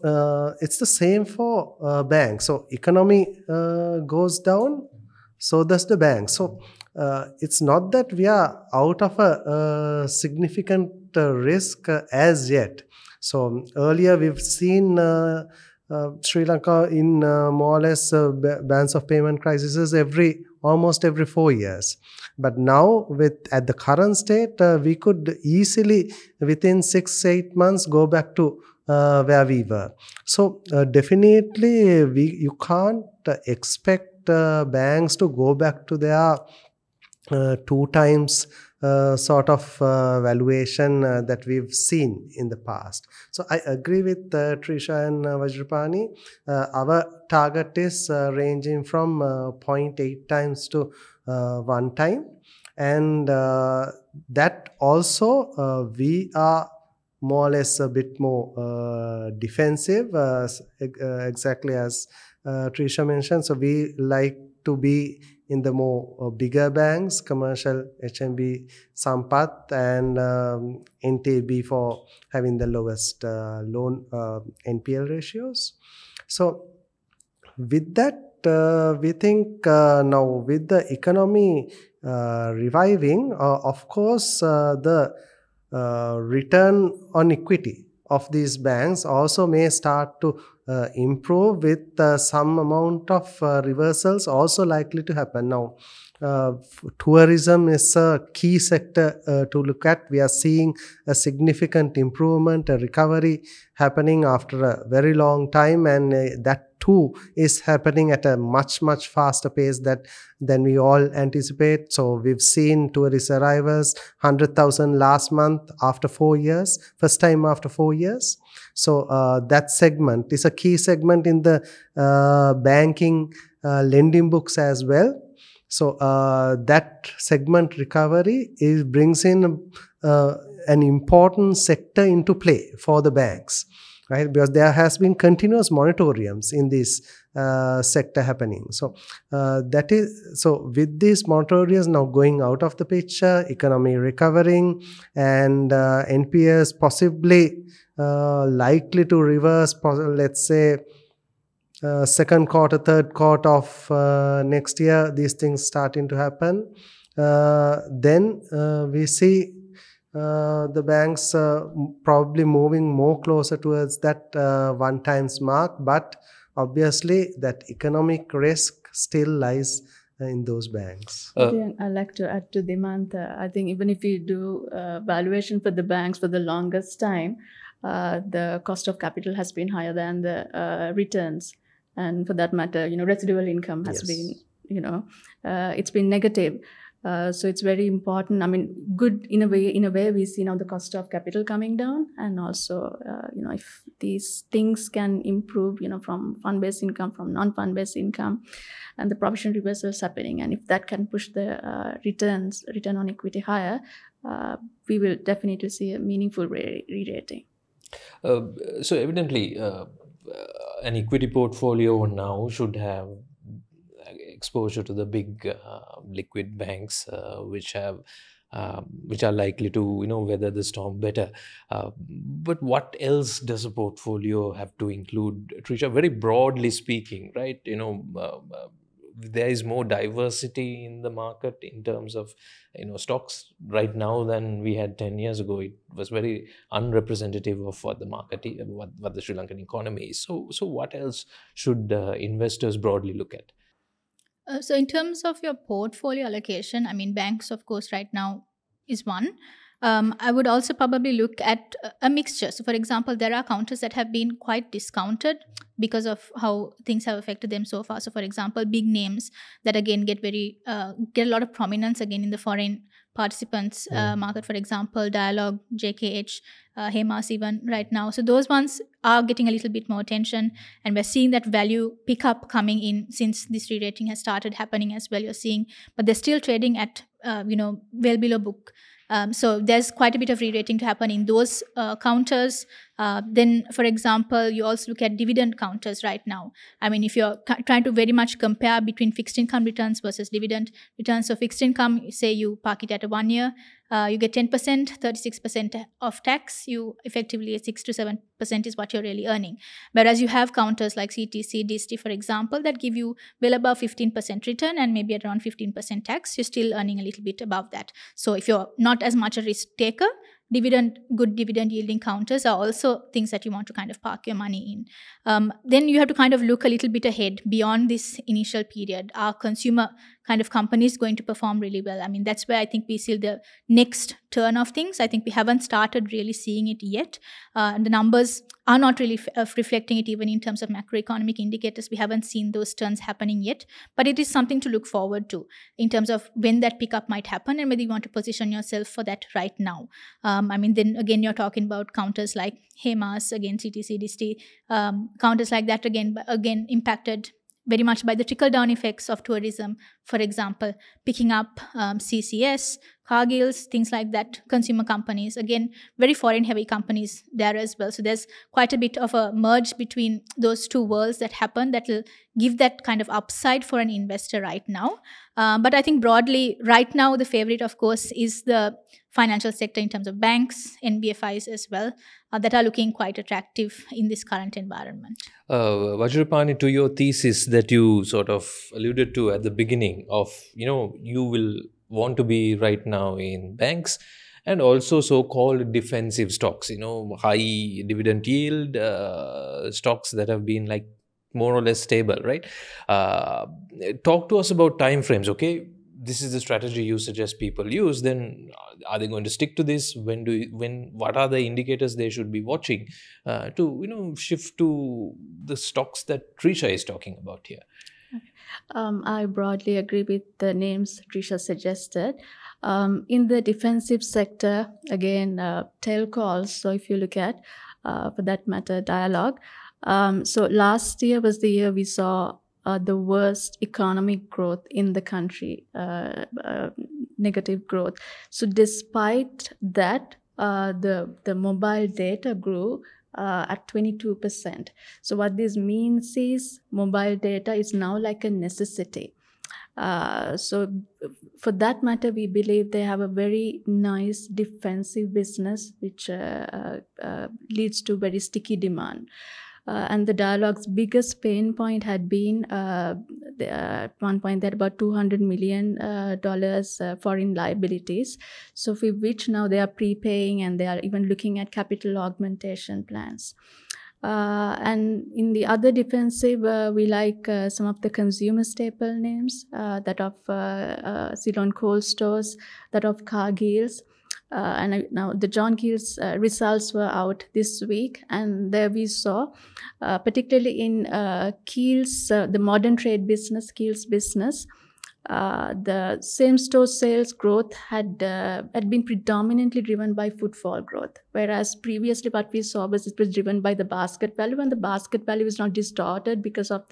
it's the same for banks. So economy goes down, so does the bank. So it's not that we are out of a significant risk as yet. So earlier we've seen Sri Lanka in more or less bands of payment crises almost every 4 years. But now at the current state, we could easily within 6-8 months go back to where we were. So definitely you can't expect banks to go back to their 2 times sort of valuation that we've seen in the past. So I agree with Trisha and Vajrapani. Our target is ranging from 0.8 times to 1 time. And that also we are more or less a bit more defensive, exactly as Trisha mentioned. So we like to be in the more bigger banks, commercial, HNB, Sampath, and NTB for having the lowest loan NPL ratios. So with that, we think now with the economy reviving, of course, the return on equity of these banks also may start to improve, with some amount of reversals also likely to happen. Now, tourism is a key sector to look at. We are seeing a significant improvement, a recovery happening after a very long time, and that too is happening at a much, much faster pace than we all anticipate. So we've seen tourist arrivals, 100,000 last month after 4 years, first time after 4 years. So that segment is a key segment in the banking lending books as well. So that segment recovery brings in an important sector into play for the banks. right? Because there has been continuous moratoriums in this sector happening. So that is, so with these moratoriums now going out of the picture, economy recovering, and NPS possibly likely to reverse, let's say, second quarter, third quarter of next year, these things starting to happen. Then we see the banks probably moving more closer towards that 1x mark, but obviously that economic risk still lies in those banks. I'd like to add to Dimantha. I think even if we do valuation for the banks for the longest time, the cost of capital has been higher than the returns, and for that matter, you know, residual income has been, you know, it's been negative. So it's very important. I mean, good in a way we see now the cost of capital coming down, and also, you know, if these things can improve, you know, from fund-based income, from non-fund-based income, and the provision reversals happening. And if that can push the return on equity higher, we will definitely see a meaningful re-rating. So evidently, an equity portfolio now should have exposure to the big liquid banks, which are likely to, you know, weather the storm better. But what else does a portfolio have to include, Trisha? Very broadly speaking, right? You know, there is more diversity in the market in terms of, you know, stocks right now than we had 10 years ago. It was very unrepresentative of what the market, what the Sri Lankan economy is. So what else should investors broadly look at? So in terms of your portfolio allocation, I mean, banks, of course, right now is one. I would also probably look at a mixture. So, for example, there are counters that have been quite discounted because of how things have affected them so far. So, for example, big names that again get a lot of prominence again in the foreign participants market. For example, Dialog, JKH, HEMAS even right now. So those ones are getting a little bit more attention, and we're seeing that value pickup coming in since this re-rating has started happening as well. You're seeing, but they're still trading at you know, well below book. So there's quite a bit of re-rating to happen in those counters. Then, for example, you also look at dividend counters right now. I mean, if you're trying to very much compare between fixed income returns versus dividend returns, so fixed income, say you park it at a 1 year, you get 10%, 36% of tax, you effectively at 6 to 7% is what you're really earning. Whereas you have counters like CTC, DST, for example, that give you well above 15% return and maybe at around 15% tax, you're still earning a little bit above that. So if you're not as much a risk taker, good dividend yielding counters are also things that you want to kind of park your money in. Then you have to kind of look a little bit ahead beyond this initial period. Are consumer kind of companies going to perform really well? I mean, that's where I think we see the next turn of things. I think we haven't started really seeing it yet. The numbers are not really reflecting it even in terms of macroeconomic indicators. We haven't seen those turns happening yet, but it is something to look forward to in terms of when that pickup might happen and whether you want to position yourself for that right now. I mean, then again, you're talking about counters like HEMAS, again, CTC, DST, counters like that, again impacted very much by the trickle-down effects of tourism, for example, picking up CCS, Cargills, things like that, consumer companies, again, very foreign-heavy companies there as well. So there's quite a bit of a merge between those two worlds that happen that will give that kind of upside for an investor right now. But I think broadly, right now, the favorite, of course, is the financial sector in terms of banks, NBFIs as well, that are looking quite attractive in this current environment. Vajirapanie, to your thesis that you sort of alluded to at the beginning of, you know, you will want to be right now in banks and also so-called defensive stocks, you know, high dividend yield stocks that have been like more or less stable, right? Talk to us about timeframes, okay? This is the strategy you suggest people use, then are they going to stick to this? What are the indicators they should be watching to, you know, shift to the stocks that Trisha is talking about here? I broadly agree with the names Trisha suggested. In the defensive sector, again, telco also, if you look at, for that matter, Dialog. So last year was the year we saw the worst economic growth in the country, negative growth. So despite that, the mobile data grew at 22%. So what this means is mobile data is now like a necessity. So for that matter, we believe they have a very nice defensive business, which leads to very sticky demand. And the Dialog's biggest pain point had been, at one point, that about $200 million foreign liabilities. So for which now they are prepaying, and they are even looking at capital augmentation plans. And in the other defensive, we like some of the consumer staple names, that of Ceylon coal stores, that of Cargills. And now the John Keells results were out this week, and there we saw, particularly in Keells, the modern trade business, Keells business, the same store sales growth had been predominantly driven by footfall growth, whereas previously what we saw was it was driven by the basket value, and the basket value is not distorted because of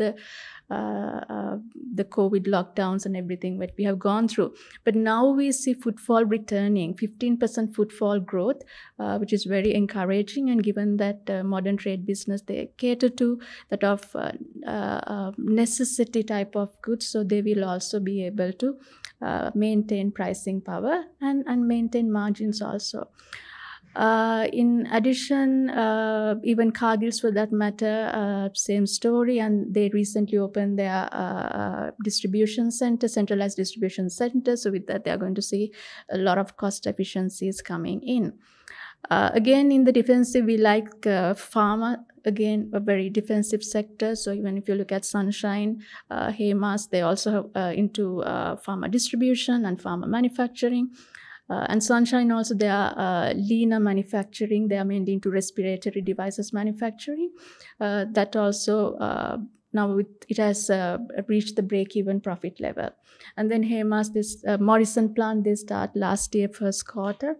the COVID lockdowns and everything that we have gone through. But now we see footfall returning, 15% footfall growth, which is very encouraging. And given that modern trade business, they cater to that of necessity type of goods, so they will also be able to maintain pricing power and maintain margins also. In addition, even Cargills, for that matter, same story, and they recently opened their distribution center, centralized distribution center. So with that, they are going to see a lot of cost efficiencies coming in. Again, in the defensive, we like pharma, again, a very defensive sector. So even if you look at Sunshine, HEMAS, they also have, into pharma distribution and pharma manufacturing. And Sunshine also, they are leaner manufacturing. They are mainly into respiratory devices manufacturing. That also, now it has reached the break-even profit level. And then HEMAS, this Morrison plant, they start last year, first quarter.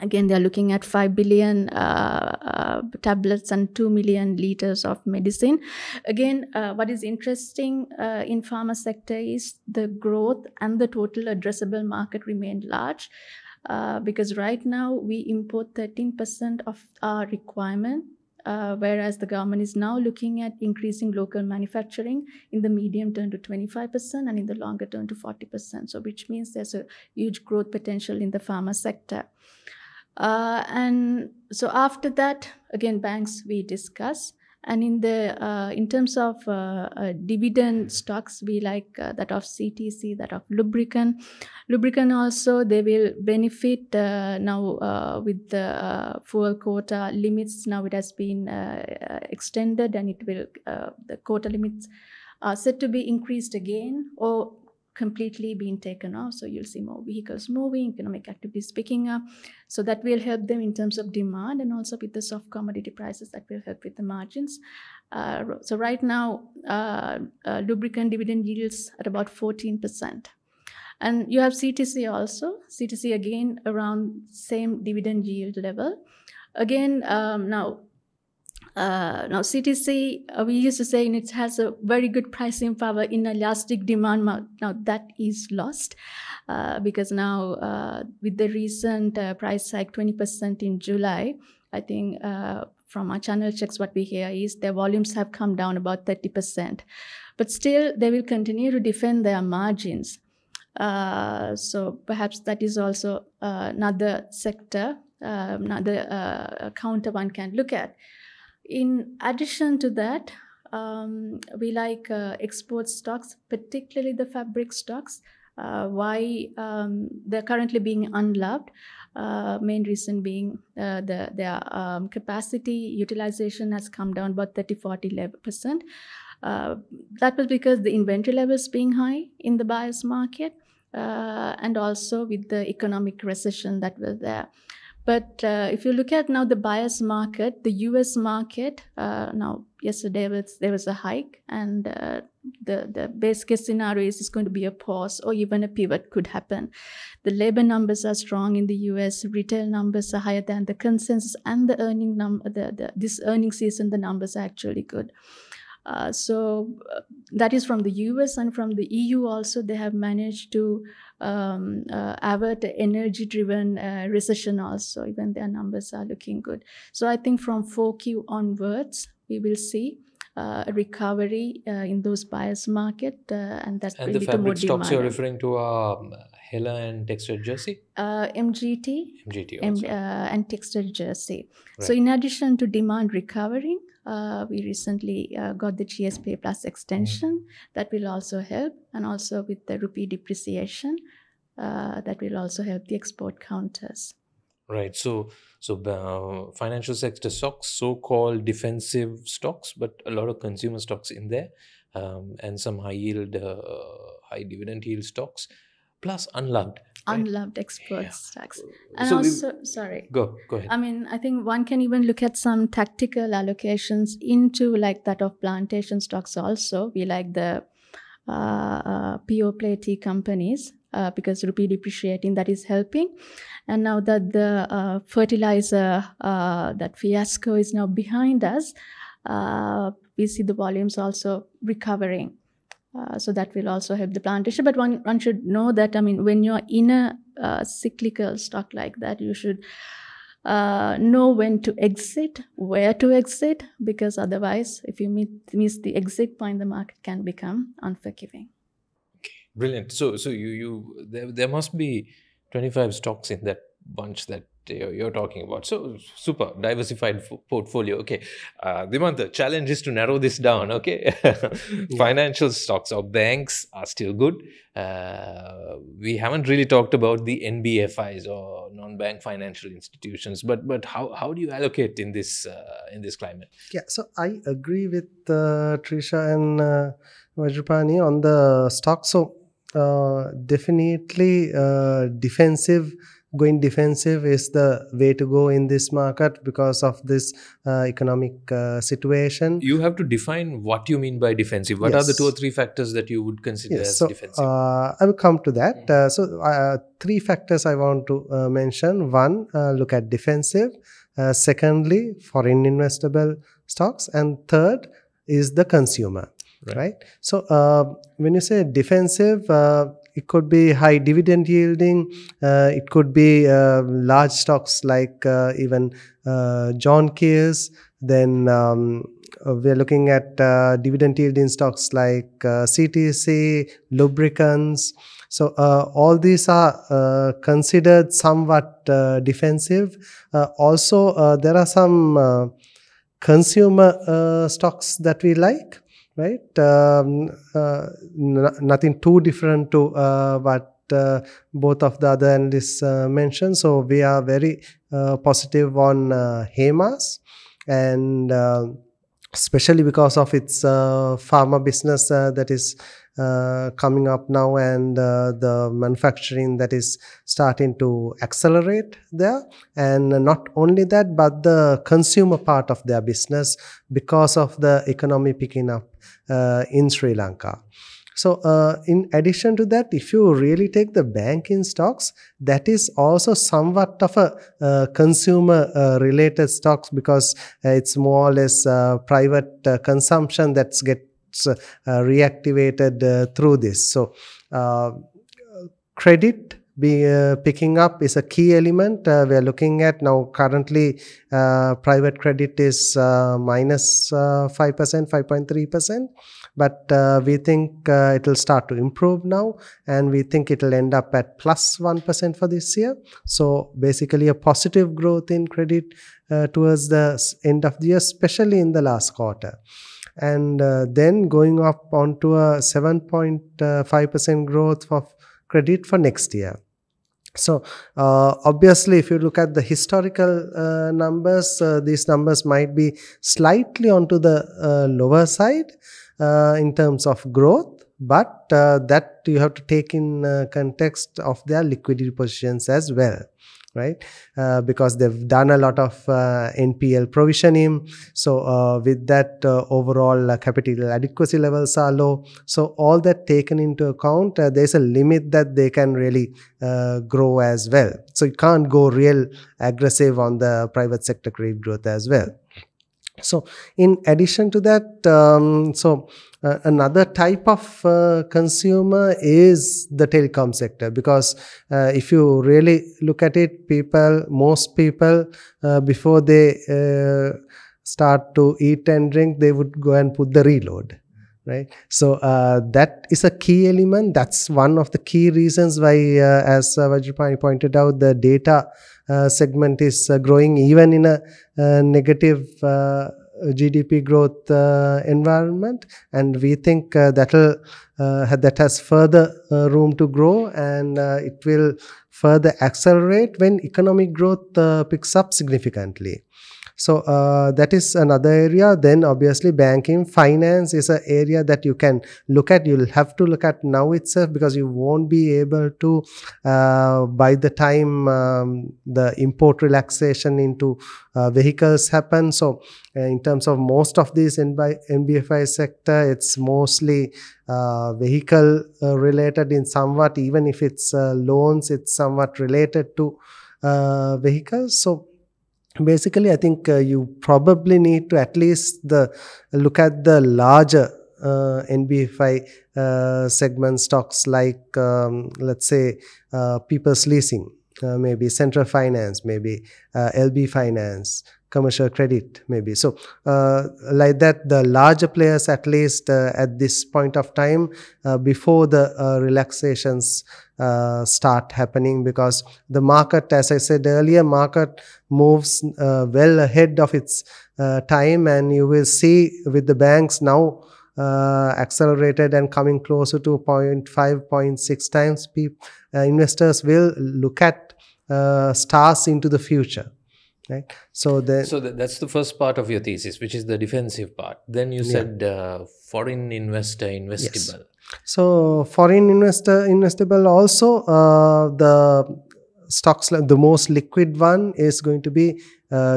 Again, they are looking at 5 billion tablets and 2 million liters of medicine. Again, what is interesting in pharma sector is the growth and the total addressable market remained large, because right now we import 13% of our requirement, whereas the government is now looking at increasing local manufacturing in the medium term to 25% and in the longer term to 40%. So which means there's a huge growth potential in the pharma sector. And so after that, again, banks we discuss, and in the in terms of dividend stocks, we like that of CTC, that of Lubricant also. They will benefit now with the fuel quota limits. Now it has been extended, and it will the quota limits are said to be increased again or completely being taken off. So you'll see more vehicles moving, economic activities picking up. So that will help them in terms of demand, and also with the soft commodity prices, that will help with the margins. So right now, Lubricant dividend yields at about 14%. And you have CTC also. CTC again around same dividend yield level. Again, now CTC, we used to say it has a very good pricing power in elastic demand. Now that is lost, because now with the recent price hike 20% in July, I think from our channel checks what we hear is their volumes have come down about 30%. But still they will continue to defend their margins. So perhaps that is also another sector, another counter one can look at. In addition to that, we like export stocks, particularly the fabric stocks. Why they're currently being unloved, main reason being their capacity utilization has come down about 30–40%. That was because the inventory levels being high in the buyers market, and also with the economic recession that was there. But if you look at now the buyers market, the U.S. market, now yesterday there was a hike, and the base case scenario is it's going to be a pause or even a pivot could happen. The labor numbers are strong in the U.S. Retail numbers are higher than the consensus, and the this earning season the numbers are actually good. So that is from the US, and from the EU also they have managed to avert energy-driven recession also. Even their numbers are looking good. So I think from 4Q onwards, we will see a recovery in those buyers market, and that's and the fabric stocks you're referring to are Hela and Textured Jersey, MGT also. And Textured Jersey, right. So in addition to demand recovering, we recently got the GSP Plus extension, that will also help, and also with the rupee depreciation, that will also help the export counters. Right. So financial sector stocks, so-called defensive stocks, but a lot of consumer stocks in there, and some high-yield, high-dividend yield stocks, plus unloved. Right? Unloved export stocks. And so also, Go ahead. I mean, I think one can even look at some tactical allocations into like that of plantation stocks also. We like the PO play tea companies. Because rupee depreciating, that is helping. And now that the fertilizer, that fiasco is now behind us, we see the volumes also recovering. So that will also help the plantation. But one should know that, I mean, when you're in a cyclical stock like that, you should know when to exit, where to exit, because otherwise, if you miss the exit point, the market can become unforgiving. Brilliant. So you there must be 25 stocks in that bunch that you're talking about. So super diversified portfolio. Okay, Dimantha, challenge is to narrow this down. Okay, financial stocks or banks are still good. We haven't really talked about the NBFIs or non-bank financial institutions. But how do you allocate in this climate? Yeah. So I agree with Trisha and Vajirapanie on the stocks. So definitely going defensive is the way to go in this market because of this economic situation. You have to define what you mean by defensive. What are the 2 or 3 factors that you would consider as defensive? I will come to that. So 3 factors I want to mention. 1, look at defensive. Secondly, foreign investable stocks. And 3rd is the consumer. Right. So when you say defensive, it could be high dividend yielding, it could be large stocks like even John Keells. Then we're looking at dividend yielding stocks like CTC, Lubricants. So all these are considered somewhat defensive. Also, there are some consumer stocks that we like. Right, nothing too different to what both of the other analysts mentioned. So we are very positive on HEMAS, and especially because of its pharma business that is coming up now, and the manufacturing that is starting to accelerate there. And not only that, but the consumer part of their business because of the economy picking up in Sri Lanka. So in addition to that, if you really take the banking stocks, that is also somewhat of a consumer related stocks, because it's more or less private consumption that's reactivated through this. So credit picking up is a key element. We are looking at now currently private credit is minus 5%, 5.3%. But we think it will start to improve now, and we think it will end up at plus 1% for this year. So basically a positive growth in credit towards the end of the year, especially in the last quarter. And then going up onto a 7.5% growth of credit for next year. So obviously, if you look at the historical numbers, these numbers might be slightly onto the lower side in terms of growth, but that you have to take in context of their liquidity positions as well. Right, because they've done a lot of NPL provisioning. So with that, overall capital adequacy levels are low. So all that taken into account, there's a limit that they can really grow as well. So you can't go real aggressive on the private sector credit growth as well. So in addition to that, another type of consumer is the telecom sector, because if you really look at it, most people before they start to eat and drink, they would go and put the reload, right? So that is a key element. That's one of the key reasons why, as Vajirapanie pointed out, the data segment is growing even in a negative GDP growth environment, and we think that has further room to grow, and it will further accelerate when economic growth picks up significantly. So that is another area. Then obviously banking, finance is an area that you can look at. You'll have to look at now itself, because you won't be able to, by the time the import relaxation into vehicles happen. So in terms of most of these NBFI sector, it's mostly vehicle related in somewhat, even if it's loans, it's somewhat related to vehicles. So basically, I think you probably need to at least look at the larger NBFI segment stocks, like let's say people's leasing, maybe Central Finance, maybe LB Finance, commercial credit maybe. So like that, the larger players, at least at this point of time, before the relaxations start happening, because the market, as I said earlier, market moves well ahead of its time, and you will see with the banks now accelerated and coming closer to 0.5, 0.6 times, investors will look at stars into the future. Right. So that's the first part of your thesis, which is the defensive part. Then you said foreign investor investable. Yes. So foreign investor investable also, the stocks, the most liquid one is going to be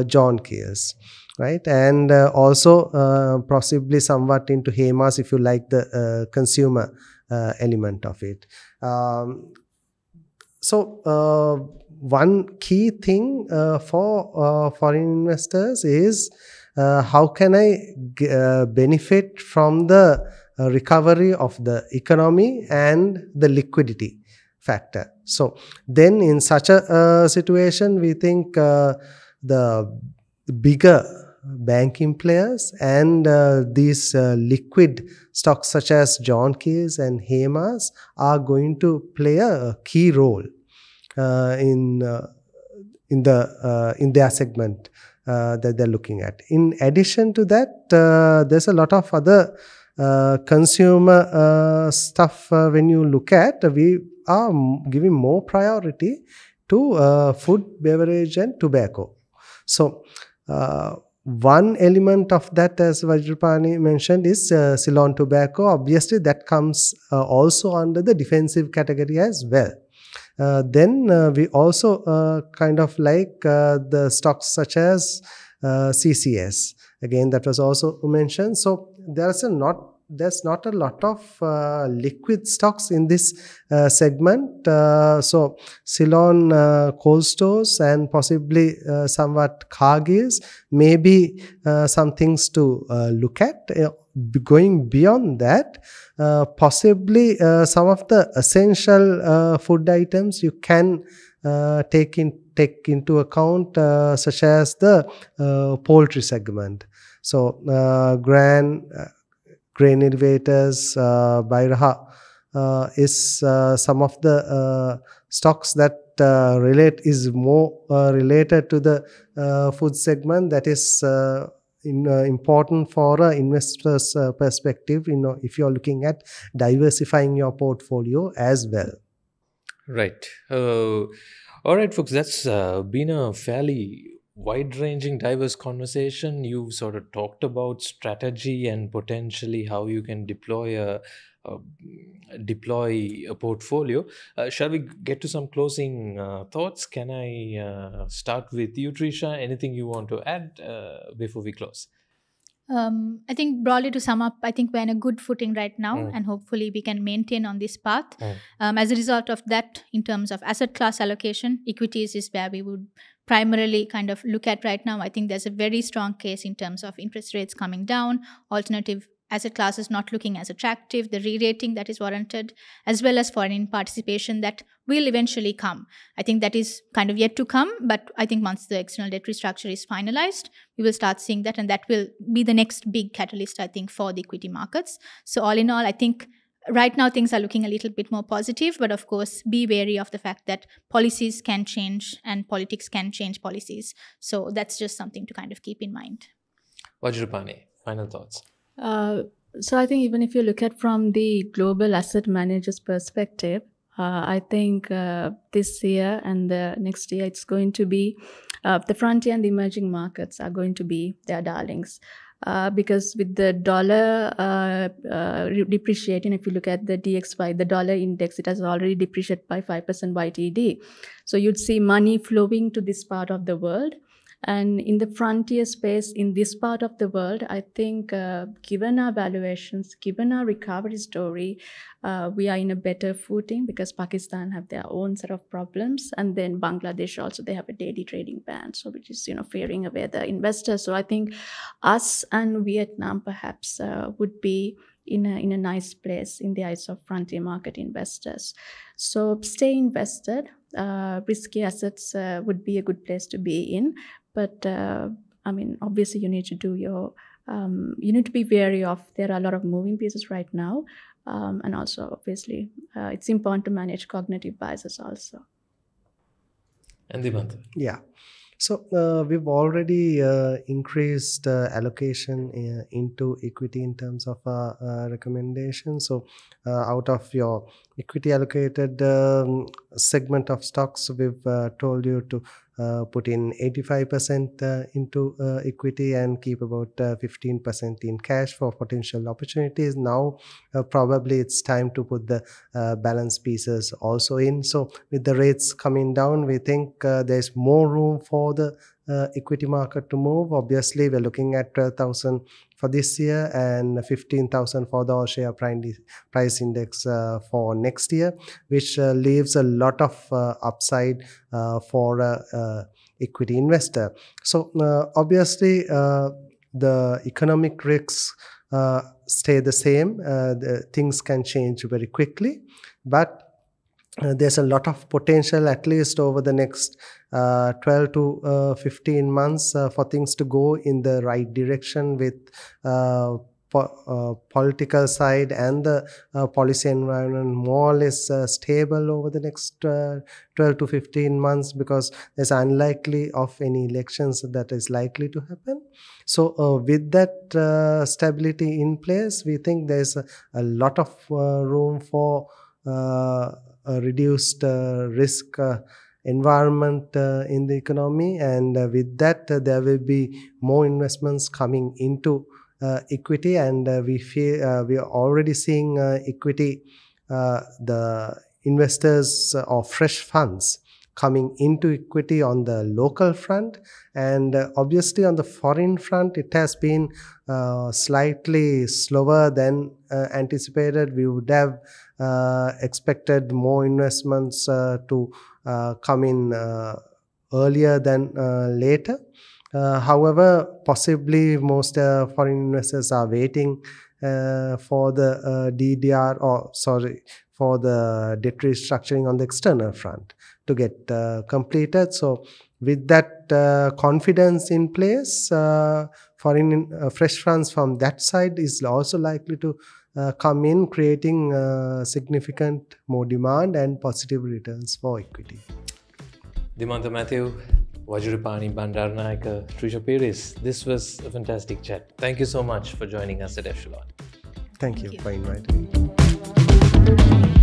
John Keells, right? And also possibly somewhat into HEMAS, if you like the consumer element of it. One key thing for foreign investors is how can I benefit from the recovery of the economy and the liquidity factor. So then in such a situation, we think the bigger banking players and these liquid stocks such as John Keells and HEMAS are going to play a key role in their segment that they're looking at. In addition to that, there's a lot of other consumer stuff. When you look at, we are giving more priority to food, beverage, and tobacco. So one element of that, as Vajirapanie mentioned, is Ceylon tobacco. Obviously, that comes also under the defensive category as well. Then we also kind of like the stocks such as CCS. Again, that was also mentioned. So there's not a lot of liquid stocks in this segment. So Ceylon cold stores and possibly somewhat Cargills may be some things to look at. Going beyond that, possibly some of the essential food items you can take into account, such as the poultry segment. So grain elevators, Bairaha is some of the stocks that is more related to the food segment, that is important for an investor's perspective, you know, if you're looking at diversifying your portfolio as well. Right. All right, folks, that's been a fairly wide-ranging, diverse conversation. You've sort of talked about strategy and potentially how you can deploy a portfolio. Shall we get to some closing thoughts? Can I start with you, Trisha? Anything you want to add before we close? I think broadly to sum up, I think we're in a good footing right now, and hopefully we can maintain on this path. As a result of that, in terms of asset class allocation, equities is where we would primarily kind of look at right now. I think there's a very strong case in terms of interest rates coming down, alternative asset classes not looking as attractive, the re-rating that is warranted, as well as foreign participation that will eventually come. I think that is kind of yet to come, but I think once the external debt restructure is finalized, we will start seeing that, and that will be the next big catalyst, I think, for the equity markets. So all in all, I think right now things are looking a little bit more positive, but of course, be wary of the fact that policies can change and politics can change policies. So that's just something to kind of keep in mind. Vajirapanie, final thoughts? So I think even if you look at from the global asset managers perspective, I think this year and the next year, it's going to be the frontier and the emerging markets are going to be their darlings. Because with the dollar depreciating, if you look at the DXY, the dollar index, it has already depreciated by 5% YTD. So you'd see money flowing to this part of the world. And in the frontier space, in this part of the world, I think given our valuations, given our recovery story, we are in a better footing because Pakistan have their own set of problems. And then Bangladesh also, they have a daily trading ban, so which is, you know, fearing away the investors. So I think us and Vietnam perhaps would be in a nice place in the eyes of frontier market investors. So stay invested. Risky assets would be a good place to be in. But I mean, obviously you need to do your, you need to be wary of, there are a lot of moving pieces right now. And also obviously it's important to manage cognitive biases also. And Dimantha? Yeah. So we've already increased allocation into equity in terms of recommendations. So out of your equity allocated segment of stocks, we've told you to put in 85% into equity and keep about 15% in cash for potential opportunities. Now probably it's time to put the balance pieces also in. So with the rates coming down, we think there's more room for the equity market to move. Obviously, we're looking at 12,000 for this year and 15,000 for the all share price index for next year, which leaves a lot of upside for equity investor. So obviously, the economic risks stay the same. Things can change very quickly, but there's a lot of potential, at least over the next 12 to 15 months, for things to go in the right direction with political side and the policy environment more or less stable over the next 12 to 15 months, because there's unlikely of any elections that is likely to happen. So with that stability in place, we think there's a lot of room for reduced risk environment in the economy, and with that there will be more investments coming into equity, and we feel we are already seeing equity, the investors or fresh funds coming into equity on the local front, and obviously on the foreign front it has been slightly slower than anticipated. We would have expected more investments to come in earlier than later. However, possibly most foreign investors are waiting for the for the debt restructuring on the external front to get completed. So with that confidence in place, foreign fresh funds from that side is also likely to come in, creating significant more demand and positive returns for equity. Dimantha Mathew, Vajirapanie Bandaranayake, Trisha Peries, this was a fantastic chat. Thank you so much for joining us at Echelon. Thank you for inviting me.